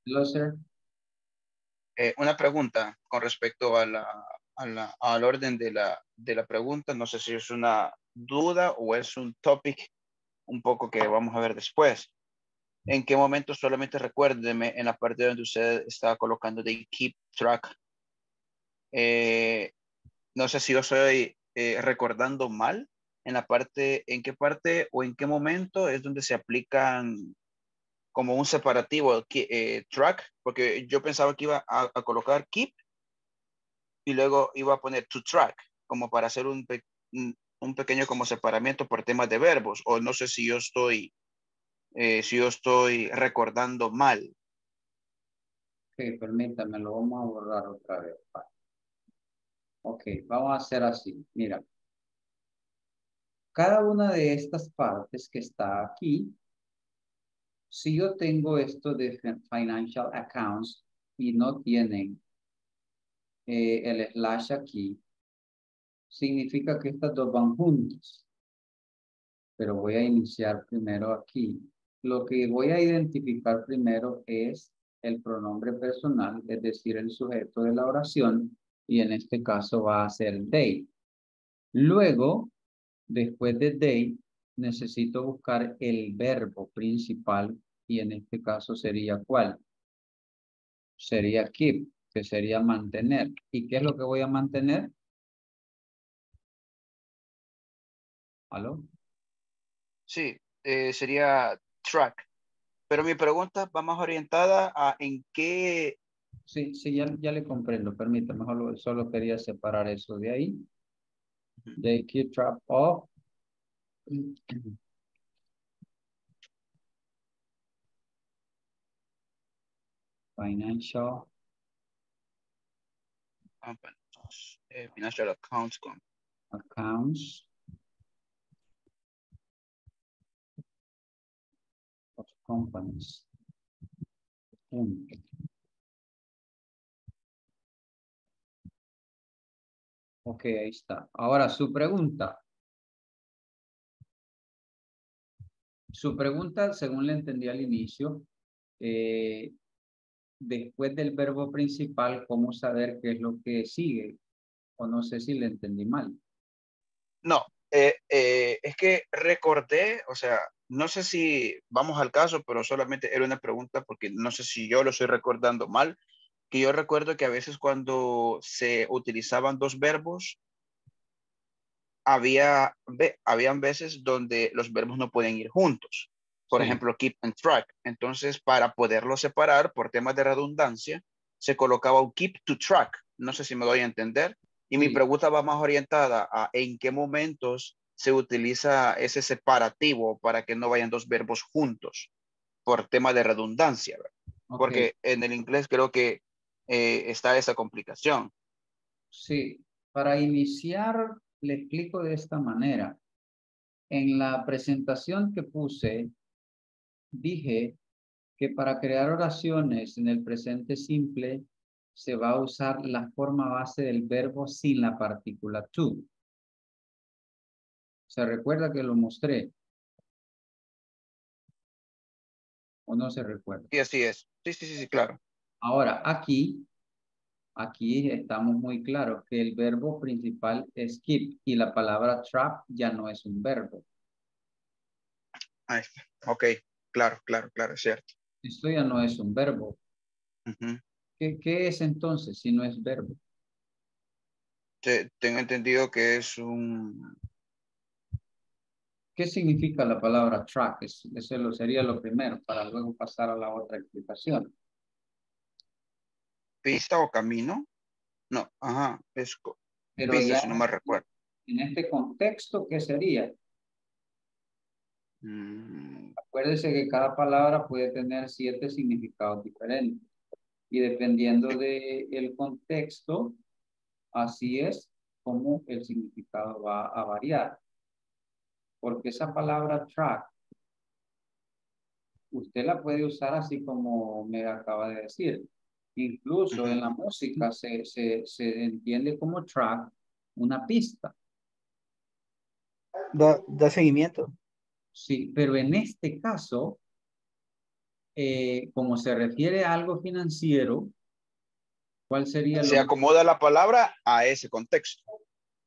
Closer. Una pregunta con respecto a al orden de la pregunta. No sé si es una duda o es un topic un poco que vamos a ver después. ¿En qué momento? Solamente recuérdeme en la parte donde usted estaba colocando de keep track. No sé si yo estoy recordando mal en la parte, en qué parte o en qué momento es donde se aplican como un separativo track, porque yo pensaba que iba a colocar keep y luego iba a poner to track como para hacer un pequeño como separamiento por temas de verbos, o no sé si yo estoy recordando mal. Ok, permítame, lo vamos a borrar otra vez. Ok, vamos a hacer así, mira. Cada una de estas partes que está aquí, si yo tengo esto de financial accounts y no tienen el slash aquí, significa que estas dos van juntas. Pero voy a iniciar primero aquí. Lo que voy a identificar primero es el pronombre personal, es decir, el sujeto de la oración, y en este caso va a ser they. Luego, después de they, necesito buscar el verbo principal, y en este caso sería ¿cuál? Sería keep, que sería mantener. ¿Y qué es lo que voy a mantener? ¿Aló? Sí, sería track. Pero mi pregunta va más orientada a en qué... Sí, sí, ya le comprendo. Permítame, solo quería separar eso de ahí. They keep track of... Financial... Financial accounts. Accounts. Of companies. Ok, ahí está. Ahora su pregunta. Su pregunta, según le entendí al inicio, después del verbo principal, ¿cómo saber qué es lo que sigue? O no sé si le entendí mal. No, es que recordé, o sea, no sé si vamos al caso, pero solamente era una pregunta porque no sé si yo lo estoy recordando mal. Que yo recuerdo que a veces cuando se utilizaban dos verbos, habían veces donde los verbos no pueden ir juntos. Por ejemplo, keep and track. Entonces, para poderlo separar por temas de redundancia, se colocaba un keep to track. No sé si me doy a entender. Y mi pregunta va más orientada a en qué momentos se utiliza ese separativo para que no vayan dos verbos juntos por tema de redundancia, ¿verdad? Okay. Porque en el inglés creo que está esa complicación. Sí, para iniciar le explico de esta manera. En la presentación que puse, dije que para crear oraciones en el presente simple se va a usar la forma base del verbo sin la partícula to. ¿Se recuerda que lo mostré? ¿O no se recuerda? Sí, así es. Sí, claro. Ahora, aquí estamos muy claros que el verbo principal es keep y la palabra trap ya no es un verbo. Ahí está. Ok, claro, es cierto. Esto ya no es un verbo. ¿Qué es entonces si no es verbo? Tengo entendido que es un... ¿Qué significa la palabra track? Eso sería lo primero para luego pasar a la otra explicación. ¿Pista o camino? No, ajá, es pero Villa, si no me recuerdo. En este contexto, ¿qué sería? Acuérdese que cada palabra puede tener 7 significados diferentes. Y dependiendo del contexto, así es como el significado va a variar. Porque esa palabra track, usted la puede usar así como me acaba de decir. Incluso en la música se entiende como track una pista. Da seguimiento. Sí, pero en este caso, como se refiere a algo financiero, ¿cuál sería? Se acomoda la palabra a ese contexto.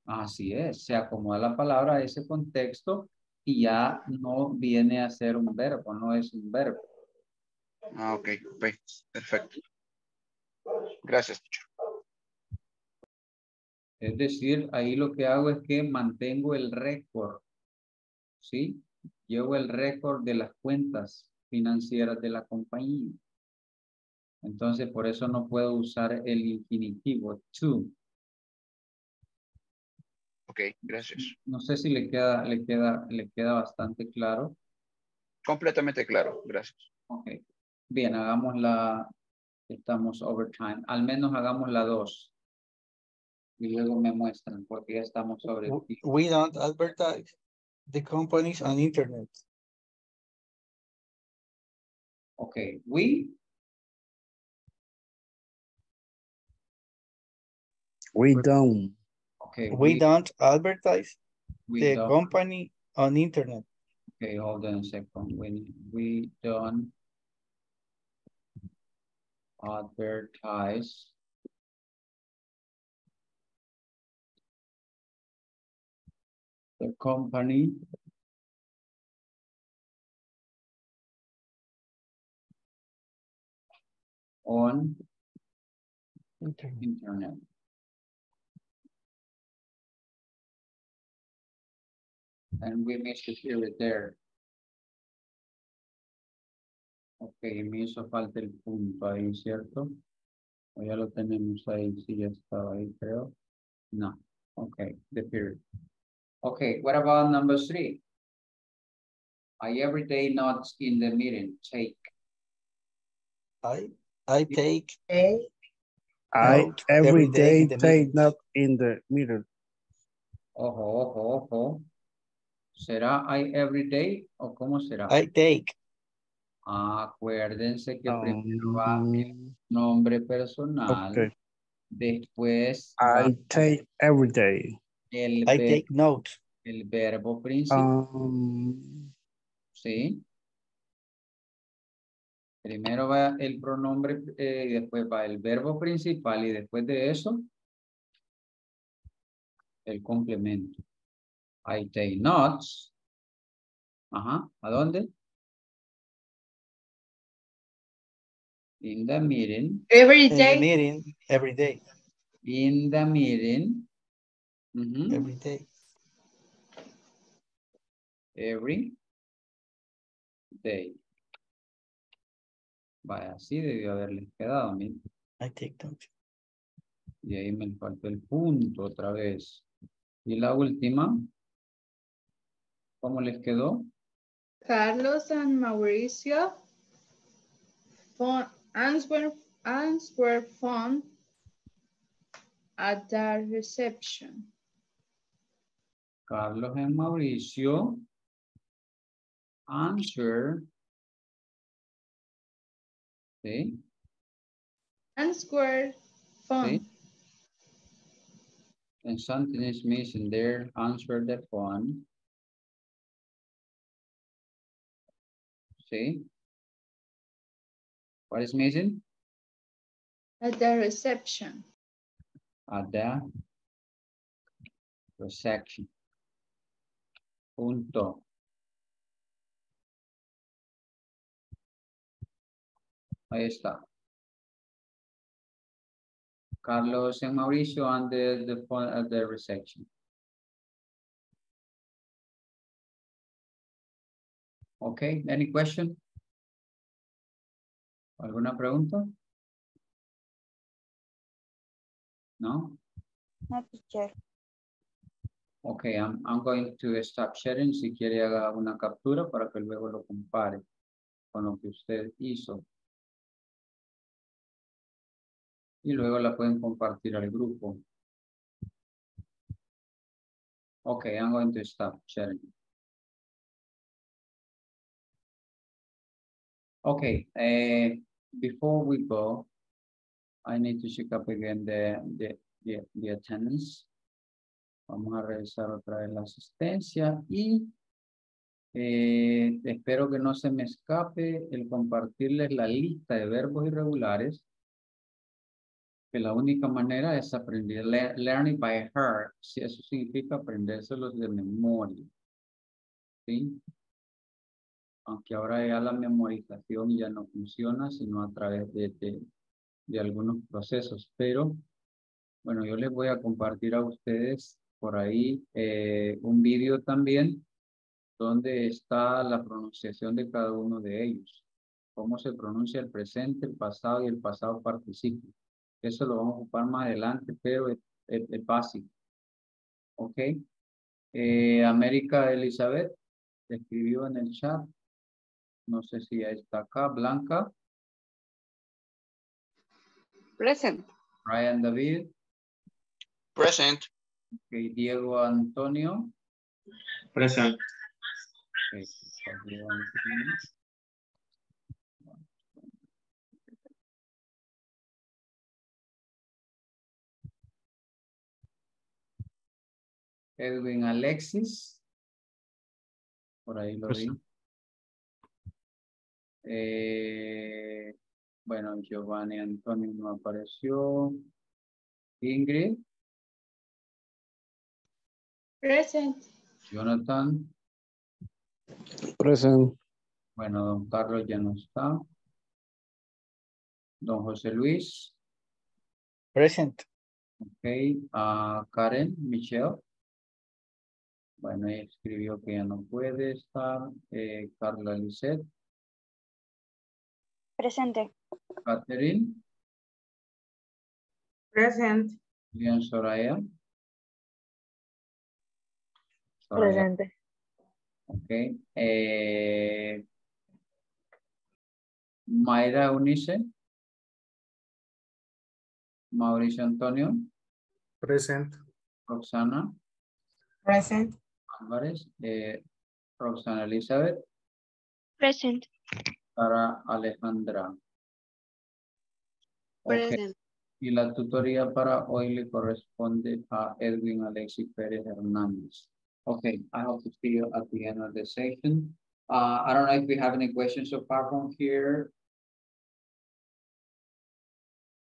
Así es, se acomoda la palabra a ese contexto y ya no viene a ser un verbo, no es un verbo. Ah, ok, perfecto. Gracias, teacher. Es decir, ahí lo que hago es que mantengo el récord, ¿sí? Llevo el récord de las cuentas financieras de la compañía. Entonces, por eso no puedo usar el infinitivo, to. Ok, gracias. No sé si le queda bastante claro. Completamente claro, gracias. Ok, bien, hagamos la... Estamos overtime. Al menos hagamos la 2. Y luego me muestran porque ya estamos sobre. We don't advertise the companies on internet. Okay. We don't. Okay. We don't advertise the company on internet. Okay, hold on a second. We don't advertise the company on internet. And we missed it here and there. Ok, me hizo falta el punto ahí, ¿cierto? O ya lo tenemos ahí, sí, ya estaba ahí, creo. No, ok, the period. Ok, what about number 3? I every day not in the meeting, take. I take. I every day take not in the meeting. Ojo, ojo, ojo. ¿Será I every day o cómo será? I take. Acuérdense que primero va el nombre personal. Okay. Después I take every day. I take note. El verbo principal. Sí. Primero va el pronombre y después va el verbo principal y después de eso el complemento. I take notes. Ajá. ¿A dónde? In the meeting. Every day. In the meeting. Every day. In the meeting. Mm-hmm. Every day. Every day. Vaya, así debió haberles quedado, miren. I take notes. Y ahí me faltó el punto otra vez. Y la última. ¿Cómo les quedó? Carlos and Mauricio. Answers were found at the reception. Carlos and Mauricio answer. ¿Sí? Answers phone. ¿Sí? And something is missing there. Answer the phone. ¿Sí? What is missing? At the reception. At the reception. Punto. Ahí está. Carlos and Mauricio on the phone at the reception. Okay, any question? ¿Alguna pregunta? No? No, teacher. Okay, I'm going to stop sharing. Si quiere haga una captura para que luego lo compare con lo que usted hizo. Y luego la pueden compartir al grupo. Okay, I'm going to stop sharing. Okay, before we go, I need to check up again the attendance. Vamos a revisar otra vez la asistencia y espero que no se me escape el compartirles la lista de verbos irregulares, que la única manera es aprender, learning by heart, si eso significa aprendérselos de memoria, ¿sí? Aunque ahora ya la memorización ya no funciona, sino a través de algunos procesos. Pero, bueno, yo les voy a compartir a ustedes por ahí un video también donde está la pronunciación de cada uno de ellos. Cómo se pronuncia el presente, el pasado y el pasado participio. Eso lo vamos a ocupar más adelante, pero es básico. Ok. América Elizabeth escribió en el chat. No sé si ya está acá. Blanca. Present. Brian David. Present. Okay, Diego Antonio. Present. Okay. Edwin Alexis. Por ahí lo vi. Bueno, Giovanni Antonio no apareció. Ingrid. Present. Jonathan. Present. Bueno, don Carlos ya no está. Don José Luis. Present. Ok. Karen, Michelle. Bueno, ella escribió que ya no puede estar. Carla Lisset. Presente. Katherine. Present. Lilian Soraya. Presente. Ok. Mayra Eunice. Mauricio Antonio. Present. Roxana. Present. Álvarez. Roxana Elizabeth. Present. Sara Alejandra. Present. Okay. Y la tutoría para hoy le corresponde a Edwin Alexis Pérez Hernández. Okay, I hope to see you at the end of the session. I don't know if we have any questions so far from here.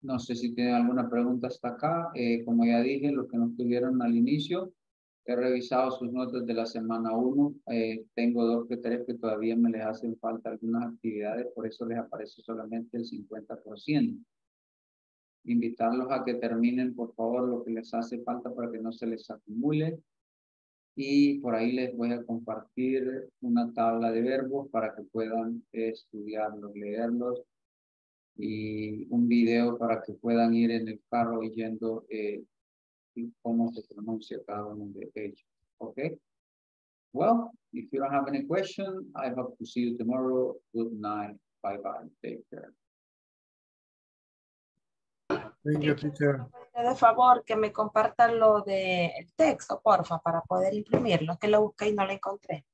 No sé si tienen alguna pregunta hasta acá. Como ya dije, los que no tuvieron al inicio, he revisado sus notas de la semana 1. Tengo 2 que 3 que todavía me les hacen falta algunas actividades, por eso les aparece solamente el 50%. Invitarlos a que terminen, por favor, lo que les hace falta para que no se les acumule. Y por ahí les voy a compartir una tabla de verbos para que puedan estudiarlos, leerlos. Y un video para que puedan ir en el carro oyendo cómo se pronuncia cada uno de ellos. Okay? Well, if you don't have any question, I hope to see you tomorrow. Good night. Bye-bye. Take care. De favor, que me compartan lo del texto, porfa, para poder imprimirlo, que lo busqué y no lo encontré.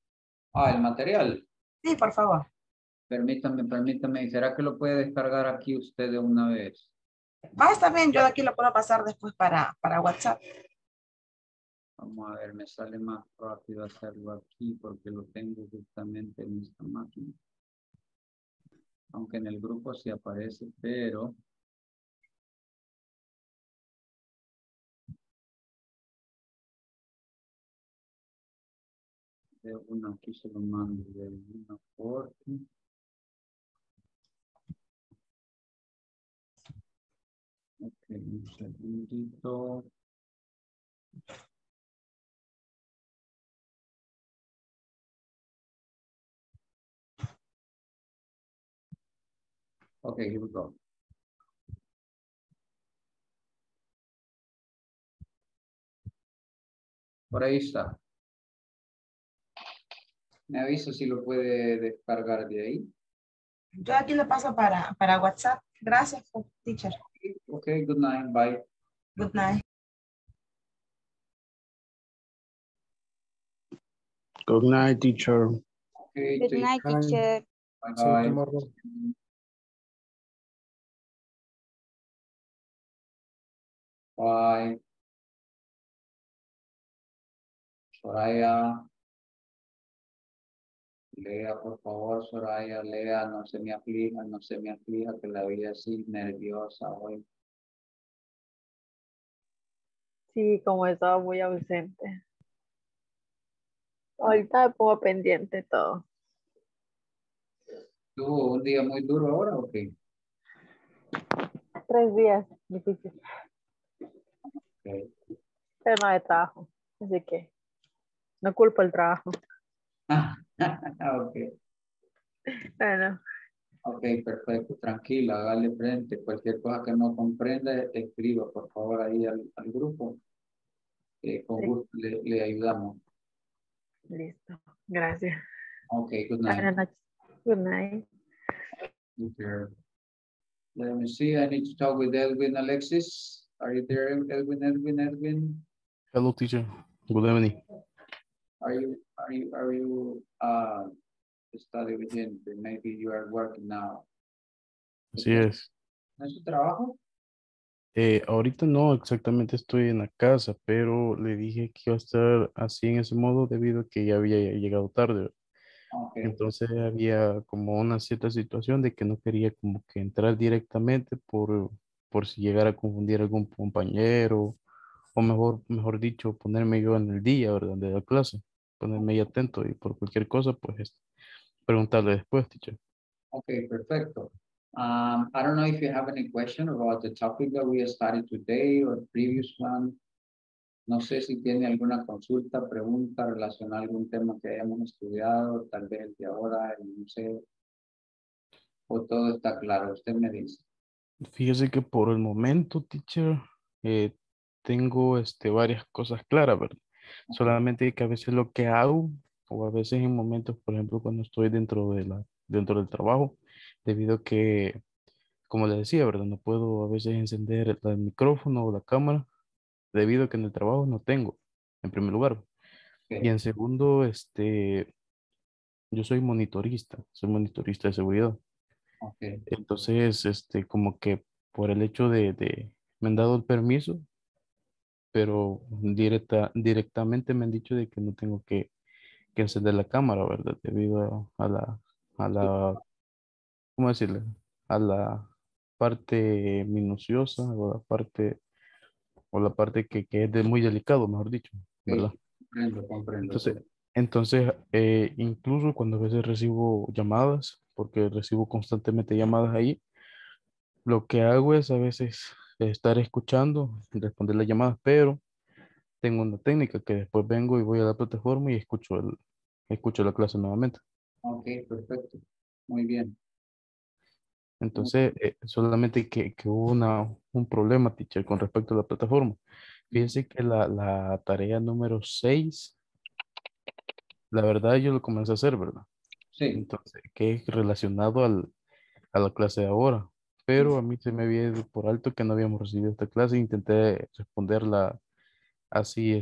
Ah, el material. Sí, por favor. Permítame. ¿Será que lo puede descargar aquí usted de una vez? Ah, está bien, yo de aquí lo puedo pasar después para WhatsApp. Vamos a ver, me sale más rápido hacerlo aquí porque lo tengo justamente en esta máquina. Aunque en el grupo sí aparece, pero... de una aquí se lo mando de una corte. Ok, un segundito. Ok, here we go. Por ahí está. Me aviso si lo puede descargar de ahí. Yo aquí lo paso para WhatsApp. Gracias, teacher. Ok, good night, bye. Good night. Good night, teacher. Okay, good night, teacher. Bye bye. Bye. Soraya. Lea, por favor, Soraya, lea, no se me aflija, no se me aflija, que la vida así nerviosa hoy. Sí, como estaba muy ausente. Ahorita me pongo pendiente todo. ¿Tuvo un día muy duro ahora o qué? 3 días difíciles. Okay. Pero no de trabajo, así que no culpo el trabajo. Ah, ok. Bueno. Ok, perfecto, tranquila, hágale frente. Cualquier cosa que no comprenda, escriba por favor ahí al grupo. Con gusto le ayudamos. Listo, gracias. Ok, good night. Buenas noches. Good night. Okay. Let me see, I need to talk with Edwin Alexis. Are you there, Edwin? Hello, teacher. Good evening. Are you study with him? Maybe you are working now. Así es. ¿No es su trabajo? Ahorita no, exactamente estoy en la casa, pero le dije que iba a estar así en ese modo debido a que ya había llegado tarde. Okay. Entonces había como una cierta situación de que no quería como que entrar directamente por si llegara a confundir a algún compañero o mejor dicho, ponerme yo en el día, ¿verdad? De la clase, ponerme ahí atento y por cualquier cosa, pues preguntarle después, teacher. Okay, perfecto. I don't know if you have any question about the topic that we started today or previous one. No sé si tiene alguna consulta, pregunta relacionada a algún tema que hayamos estudiado, tal vez el de ahora, no sé, o todo está claro, usted me dice. Fíjese que por el momento, teacher, tengo varias cosas claras, ¿verdad? Okay. Solamente que a veces lo que hago, o a veces en momentos, por ejemplo, cuando estoy dentro del trabajo, debido a que, como les decía, ¿verdad? No puedo a veces encender el micrófono o la cámara, debido a que en el trabajo no tengo, en primer lugar. Okay. Y en segundo, yo soy monitorista de seguridad. Okay. Entonces, como que por el hecho de me han dado el permiso, pero directamente me han dicho de que no tengo que encender la cámara, ¿verdad? Debido a la ¿cómo decirle? A la parte minuciosa o la parte que es muy delicado, mejor dicho, ¿verdad? Sí, comprendo. Entonces, incluso cuando a veces recibo llamadas, porque recibo constantemente llamadas ahí, lo que hago es a veces estar escuchando, responder las llamadas, pero tengo una técnica que después vengo y voy a la plataforma y escucho la clase nuevamente. Ok, perfecto. Muy bien. Entonces, solamente que hubo un problema, teacher, con respecto a la plataforma. Fíjense que la tarea número 6, la verdad yo lo comencé a hacer, ¿verdad? Sí. Entonces, que es relacionado a la clase de ahora. Pero a mí se me había ido por alto que no habíamos recibido esta clase. Intenté responderla así,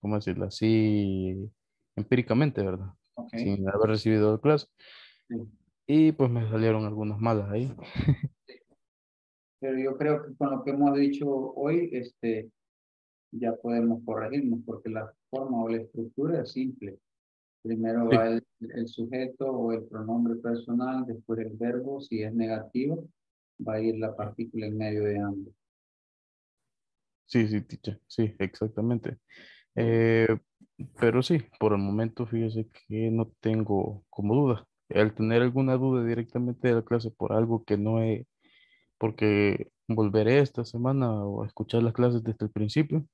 ¿cómo decirlo? Así empíricamente, ¿verdad? Okay. Sin haber recibido la clase. Sí. Y pues me salieron algunas malas ahí. Pero yo creo que con lo que hemos dicho hoy, ya podemos corregirnos, porque la forma o la estructura es simple. Primero sí. Va el sujeto o el pronombre personal, después el verbo, si es negativo, va a ir la partícula en medio de ambos. Sí, teacher, sí, exactamente. Pero sí, por el momento fíjese que no tengo como duda. Al tener alguna duda directamente de la clase por algo que no he, porque volveré esta semana o a escuchar las clases desde el principio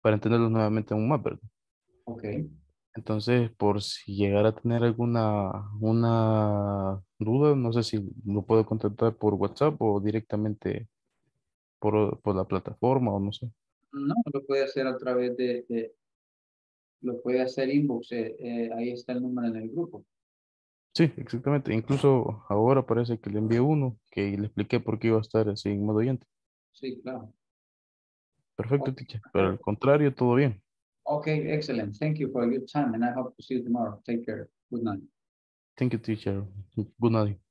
para entenderlos nuevamente aún más, ¿verdad? Ok. Entonces, por si llegara a tener alguna duda, no sé si lo puedo contactar por WhatsApp o directamente por la plataforma o no sé. No, lo puede hacer a través de, lo puede hacer inbox, ahí está el número en el grupo. Sí, exactamente. Incluso ahora parece que le envié uno, que le expliqué por qué iba a estar así en modo oyente. Sí, claro. Perfecto, okay. Teacher. Pero al contrario, todo bien. Okay, excellent. Thank you for your time and I hope to see you tomorrow. Take care. Good night. Thank you, teacher. Good night.